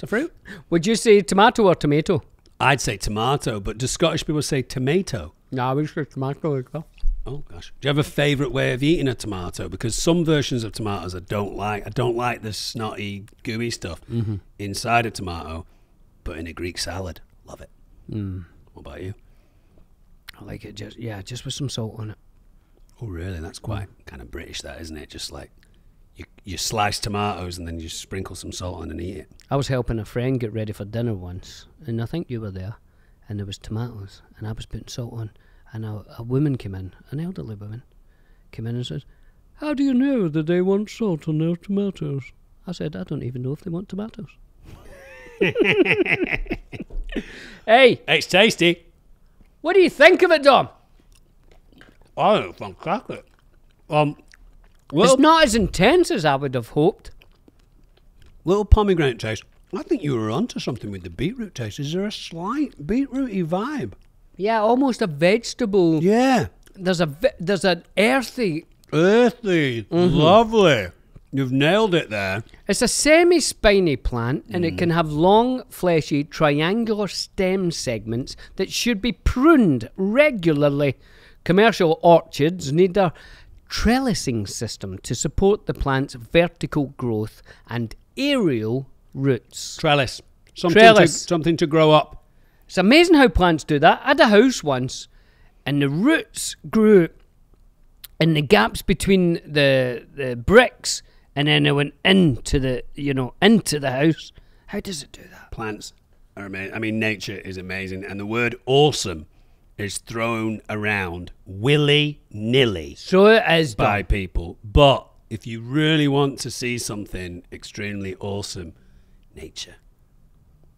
fruit. Would you say tomato or tomato? I'd say tomato, but do Scottish people say tomato? No, we say tomato as well. Oh, gosh. Do you have a favourite way of eating a tomato? Because some versions of tomatoes I don't like. I don't like the snotty, gooey stuff inside a tomato, but in a Greek salad. Love it. Mm. What about you? I like it just with some salt on it. Oh really? That's quite kind of British, that isn't it? Just like you slice tomatoes and then you sprinkle some salt on and eat it. I was helping a friend get ready for dinner once, and I think you were there, and there was tomatoes, and I was putting salt on, and a woman came in, an elderly woman, came in and said, "How do you know that they want salt on their tomatoes?" I said, "I don't even know if they want tomatoes." Hey, it's tasty. What do you think of it, Dom? Oh, it's fantastic. It's not as intense as I would have hoped. Little pomegranate taste. I think you were onto something with the beetroot taste. Is there a slight beetrooty vibe? Yeah, almost a vegetable. Yeah. There's an earthy. Earthy. Lovely. You've nailed it there. It's a semi-spiny plant, and it can have long, fleshy, triangular stem segments that should be pruned regularly. Commercial orchards need a trellising system to support the plant's vertical growth and aerial roots. Trellis. Something to grow up. It's amazing how plants do that. I had a house once, and the roots grew in the gaps between the bricks. And then it went into the house. How does it do that? Plants are amazing. I mean, nature is amazing. And the word awesome is thrown around willy-nilly. So it is by people. But if you really want to see something extremely awesome, nature.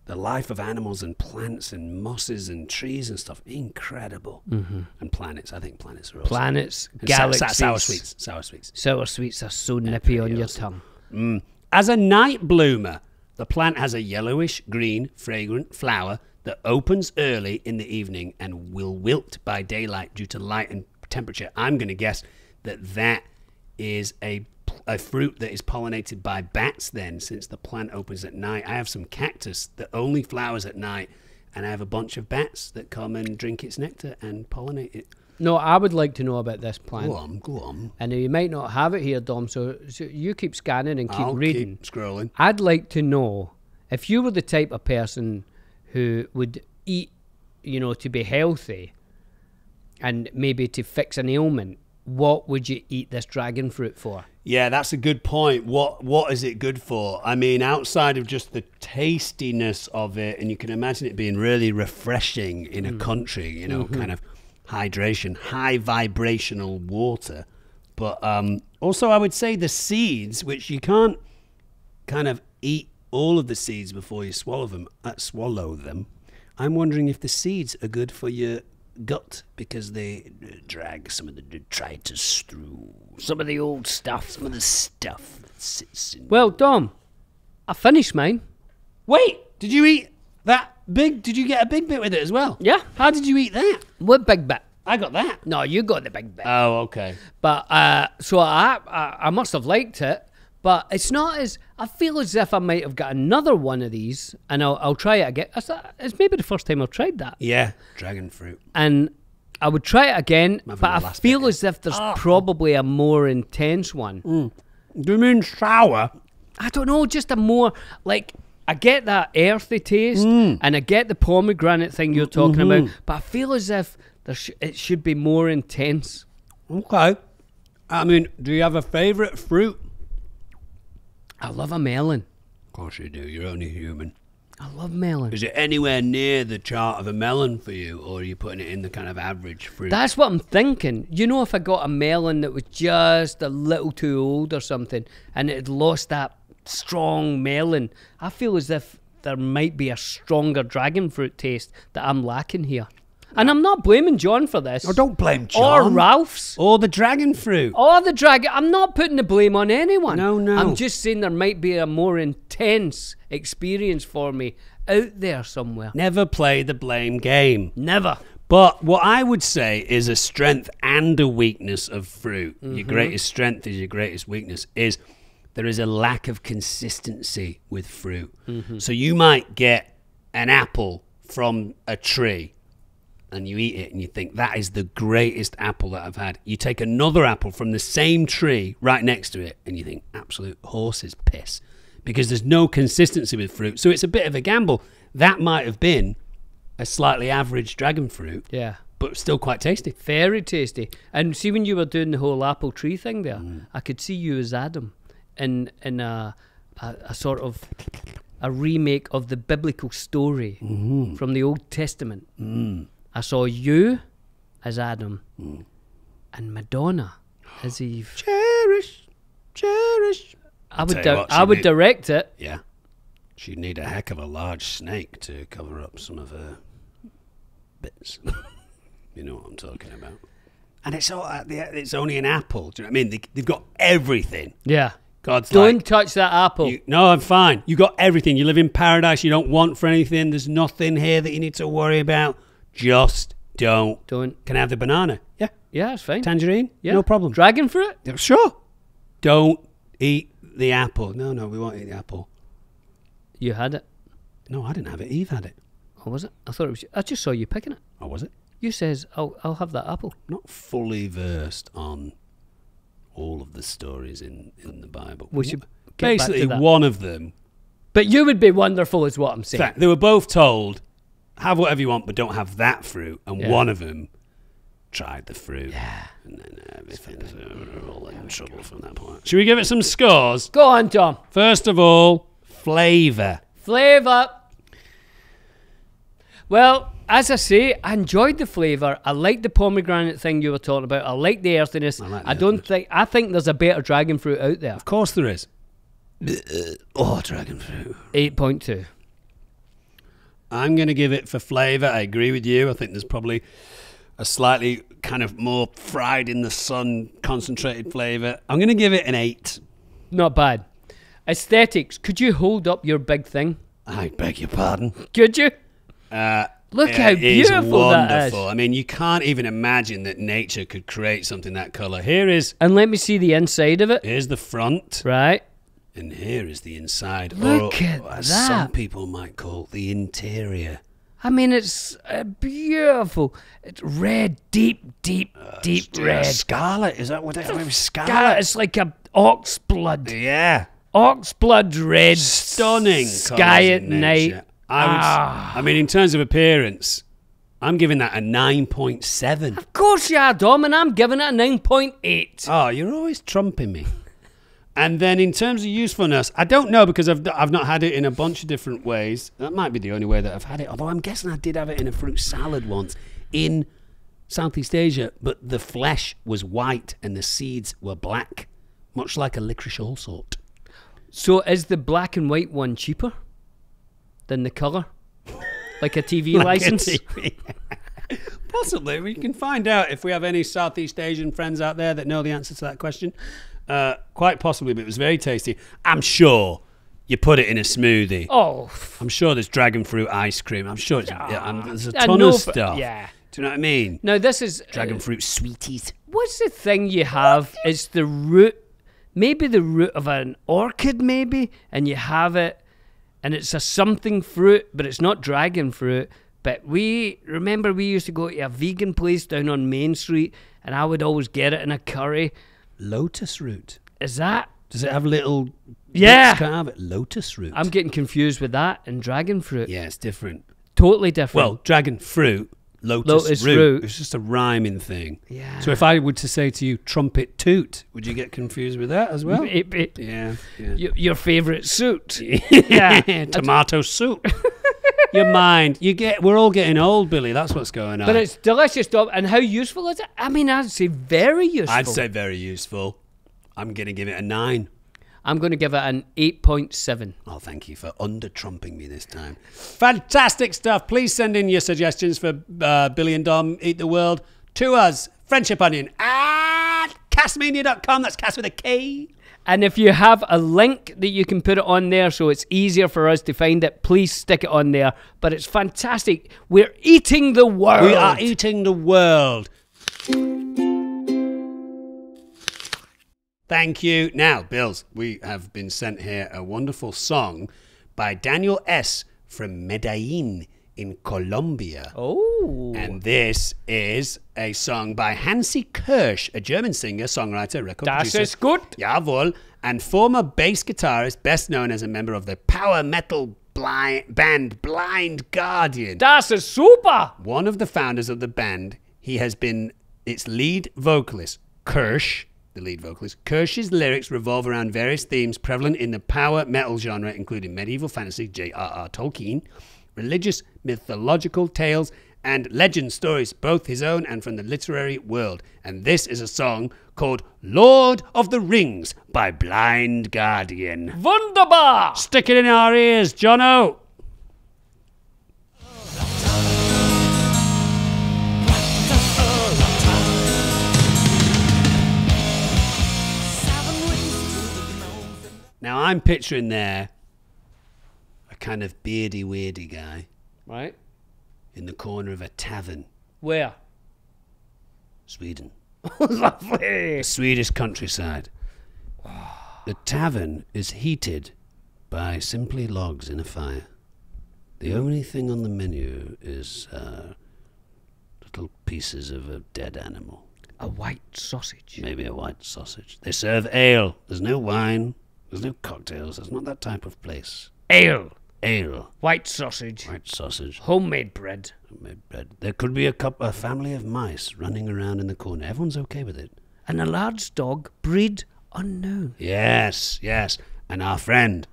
the life of animals and plants and mosses and trees and stuff. Incredible. Mm-hmm. And planets. I think planets are awesome. Planets, and galaxies. Sour sweets. Sour sweets. Sour sweets are so nippy on your tongue. Mm. As a night bloomer, the plant has a yellowish green fragrant flower that opens early in the evening and will wilt by daylight due to light and temperature. I'm going to guess that that is a fruit that is pollinated by bats then, since the plant opens at night. I have some cactus that only flowers at night, and I have a bunch of bats that come and drink its nectar and pollinate it. No, I would like to know about this plant. Go on, go on. And you might not have it here, Dom, so you keep scanning and keep reading. Keep scrolling. I'd like to know, if you were the type of person who would eat, you know, to be healthy and maybe to fix an ailment, what would you eat this dragon fruit for? Yeah, that's a good point. What is it good for? I mean, outside of just the tastiness of it, and you can imagine it being really refreshing in a country, you know, kind of hydration, high vibrational water. But also I would say the seeds, which you can't kind of eat all of the seeds before you swallow them. I'm wondering if the seeds are good for your gut, because they drag some of the detritus through, some of the old stuff, some of the stuff that sits in. Well, Dom, I finished mine. Wait, did you eat that? Did you get a big bit with it as well? Yeah. How did you eat that? What big bit? I got that. No, you got the big bit. Oh, okay. But so I must have liked it, but it's not as, I feel as if I might have got another one of these, and I'll try it again. It's maybe the first time I've tried that. Yeah, dragon fruit. And I would try it again, but I feel as if there's probably a more intense one. Mm. Do you mean sour? I don't know, just a more like. I get that earthy taste, and I get the pomegranate thing you're talking about, but I feel as if there it should be more intense. Okay. I mean, do you have a favourite fruit? I love a melon. Of course you do. You're only human. I love melon. Is it anywhere near the chart of a melon for you, or are you putting it in the kind of average fruit? That's what I'm thinking. You know, if I got a melon that was just a little too old or something, and it had lost that strong melon, I feel as if there might be a stronger dragon fruit taste that I'm lacking here. And I'm not blaming John for this. Oh, don't blame John. Or Ralph's. Or the dragon fruit. Or the dragon. I'm not putting the blame on anyone. No, no. I'm just saying there might be a more intense experience for me out there somewhere. Never play the blame game. Never. But what I would say is a strength and a weakness of fruit. Your greatest strength is your greatest weakness is there is a lack of consistency with fruit. So you might get an apple from a tree and you eat it and you think, that is the greatest apple that I've had. You take another apple from the same tree right next to it and you think, absolute horse's piss, because there's no consistency with fruit. So it's a bit of a gamble. That might have been a slightly average dragon fruit. Yeah. But still quite tasty. Very tasty. And see, when you were doing the whole apple tree thing there, I could see you as Adam. In a sort of a remake of the biblical story from the Old Testament. I saw you as Adam and Madonna as Eve. Cherish, cherish. I would direct it. Yeah. She'd need a heck of a large snake to cover up some of her bits. You know what I'm talking about. And it's all it's only an apple. Do you know what I mean? They've got everything. Yeah. God's don't like, touch that apple. No, I'm fine. You got everything. You live in paradise. You don't want for anything. There's nothing here that you need to worry about. Just don't. Don't. Can I have the banana? Yeah. Yeah, it's fine. Tangerine? Yeah. No problem. Dragon fruit? Sure. Don't eat the apple. No, no, we won't eat the apple. You had it. No, I didn't have it. Eve had it. Oh, was it? I thought it was you. I just saw you picking it. Oh, was it? You says, I'll have that apple. Not fully versed on all of the stories in the Bible. We should basically one of them. But you would be wonderful is what I'm saying. Fact, they were both told, have whatever you want, but don't have that fruit. And one of them tried the fruit. Yeah. And then everything's all in trouble from that point. Should we give it some scores? Go on, Tom. First of all, flavour. Flavour. Well, as I say, I enjoyed the flavour. I like the pomegranate thing you were talking about. I like the earthiness. I think there's a better dragon fruit out there. Of course there is. Oh, dragon fruit. 8.2. I'm going to give it, for flavour, I agree with you. I think there's probably a slightly kind of more fried in the sun concentrated flavour. I'm going to give it an 8. Not bad. Aesthetics, could you hold up your big thing? I beg your pardon? Could you? Look how beautiful that is. I mean, you can't even imagine that nature could create something that colour. Here is... And let me see the inside of it. Here's the front. Right. And here is the inside. Look at that. As some people might call the interior. I mean, it's beautiful. It's red, deep red. Scarlet, is that what that is? Scarlet. It's like a ox blood. Yeah. Ox blood red. Stunning. Sky at night. I mean, in terms of appearance, I'm giving that a 9.7. Of course you are, Dom, and I'm giving it a 9.8. Oh, you're always trumping me. And then in terms of usefulness, I don't know, because I've not had it in a bunch of different ways. That might be the only way that I've had it, although I'm guessing I did have it in a fruit salad once in Southeast Asia, but the flesh was white and the seeds were black, much like a licorice allsort. So is the black and white one cheaper than the colour? Like a TV like license? A TV. Possibly. We can find out if we have any Southeast Asian friends out there that know the answer to that question. Quite possibly, but it was very tasty. I'm sure you put it in a smoothie. Oh. I'm sure there's dragon fruit ice cream. I'm sure it's, there's a ton of stuff. Yeah. Do you know what I mean? No, this is... Dragon fruit sweeties. What's the thing you have is the root, maybe the root of an orchid maybe, and you have it, and it's a something fruit, but it's not dragon fruit. But remember we used to go to a vegan place down on Main Street, and I would always get it in a curry. Lotus root. Is that? Does it have little... Yeah. Carve it? Lotus root. I'm getting confused with that and dragon fruit. Yeah, it's different. Totally different. Well, dragon fruit, lotus root. It's just a rhyming thing. Yeah. So if I were to say to you, trumpet toot, would you get confused with that as well? Yeah. Your favourite suit. Yeah. Tomato soup. Your mind. We're all getting old, Billy. That's what's going on. But it's delicious, Dom. And how useful is it? I mean, I'd say very useful. I'd say very useful. I'm going to give it a 9. I'm going to give it an 8.7. Oh, thank you for under-trumping me this time. Fantastic stuff. Please send in your suggestions for Billy and Dom Eat the World to us. Friendship Onion at castmania.com. That's cast with a K. And if you have a link that you can put it on there so it's easier for us to find it, please stick it on there. But it's fantastic. We're eating the world. We are eating the world. Thank you. Now, Bills, we have been sent here a wonderful song by Daniel S. from Medellin in Colombia. Oh. And this is a song by Hansi Kürsch, a German singer, songwriter, record producer. Das ist gut. Jawohl. And former bass guitarist, best known as a member of the power metal band Blind Guardian. Das ist super. One of the founders of the band, he has been its lead vocalist. Kürsch, the lead vocalist. Kürsch's lyrics revolve around various themes prevalent in the power metal genre, including medieval fantasy, J.R.R. Tolkien, religious, mythological tales, and legend stories, both his own and from the literary world. And this is a song called Lord of the Rings by Blind Guardian. Wunderbar! Stick it in our ears, Jono! Now I'm picturing there a kind of beardy, weirdy guy. Right. In the corner of a tavern. Where? Sweden. Lovely. The Swedish countryside. The tavern is heated by simply logs in a fire. The only thing on the menu is little pieces of a dead animal. A white sausage. Maybe a white sausage. They serve ale. There's no wine. There's no cocktails. It's not that type of place. Ale. Ale. White sausage. White sausage. Homemade bread. Homemade bread. There could be a family of mice running around in the corner. Everyone's okay with it. And a large dog, breed unknown. Yes, yes. And our friend,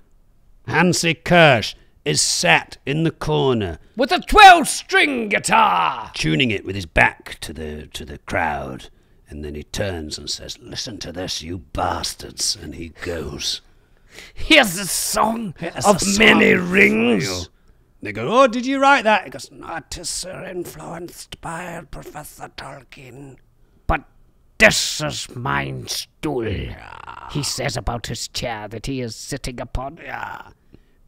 Hansi Kürsch, is sat in the corner with a 12-string guitar, tuning it with his back to the crowd. And then he turns and says, "Listen to this, you bastards." And he goes... Here's the song of many rings. They go, oh, did you write that? He goes, not as influenced by Professor Tolkien. But this is mein Stuhl, yeah. He says about his chair that he is sitting upon. Yeah.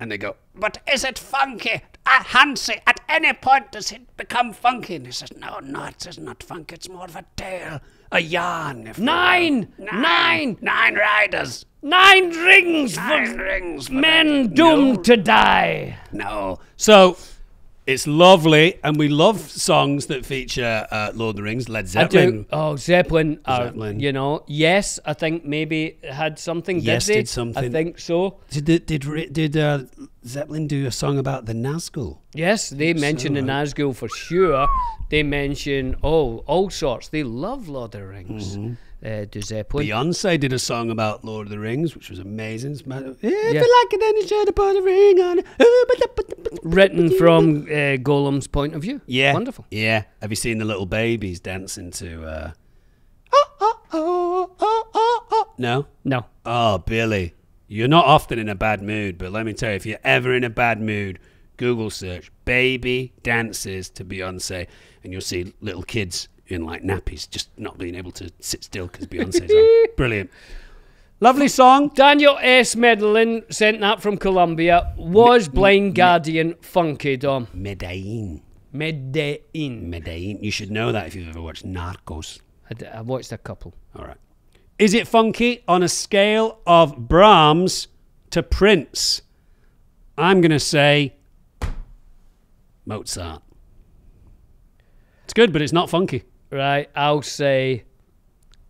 And they go, but is it funky? Hansi, at any point does it become funky? And he says, no, no, it is not funky. It's more of a tale, a yarn. If nine riders. Nine rings. Men doomed to die. No. So it's lovely, and we love songs that feature Lord of the Rings, Led Zeppelin. Oh, Zeppelin. You know, yes, I think maybe it had something. Yes, did something. I think so. Did Zeppelin do a song about the Nazgul? Yes, they mentioned the Nazgul for sure. They mention, oh, all sorts. They love Lord of the Rings. Mm-hmm. Beyonce did a song about Lord of the Rings, which was amazing. Written from Gollum's point of view. Yeah. Wonderful. Yeah. Have you seen the little babies dancing to... oh, oh, oh, oh, oh, oh. No? No. Oh, Billy. You're not often in a bad mood, but let me tell you, if you're ever in a bad mood, Google search baby dances to Beyonce, and you'll see little kids in like nappies, just not being able to sit still because Beyonce's on. Brilliant. Lovely song. Daniel S. Medellin sent that from Colombia. Was Blind Guardian funky, Dom? Medellin. Medellin. Medellin. You should know that if you've ever watched Narcos. I watched a couple. All right. Is it funky on a scale of Brahms to Prince? I'm going to say Mozart. It's good, but it's not funky. Right, I'll say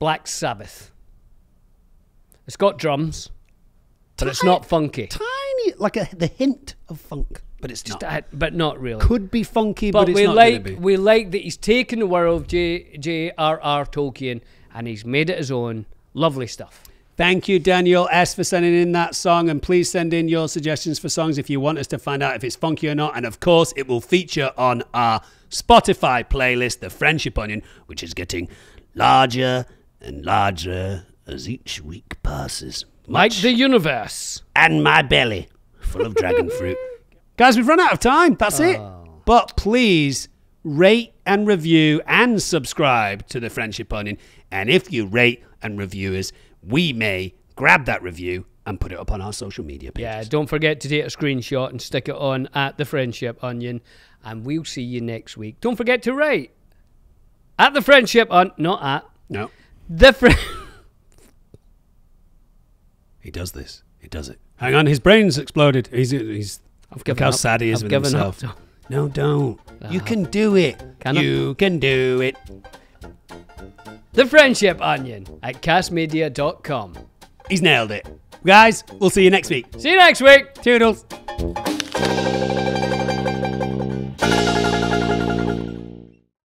Black Sabbath. It's got drums, but it's not funky. Tiny, like the hint of funk, but it's just not. But not really. Could be funky, but it's not going to be. We like that he's taken the world of J.R.R. Tolkien and he's made it his own. Lovely stuff. Thank you, Daniel S., for sending in that song, and please send in your suggestions for songs if you want us to find out if it's funky or not, and of course it will feature on our Spotify playlist, The Friendship Onion, which is getting larger and larger as each week passes. Like the universe. And my belly full of dragon fruit. Guys, we've run out of time. That's it. But please rate and review and subscribe to The Friendship Onion. And if you rate and review us, we may grab that review and put it up on our social media pages. Yeah, don't forget to take a screenshot and stick it on at The Friendship Onion. And we'll see you next week. Don't forget to write at The Friendship on No. The Friend... He does this. He does it. Hang on, his brain's exploded. He's look how sad he is with himself. No, don't. You can do it. You can do it. The Friendship Onion at castmedia.com. He's nailed it. Guys, we'll see you next week. See you next week. Toodles.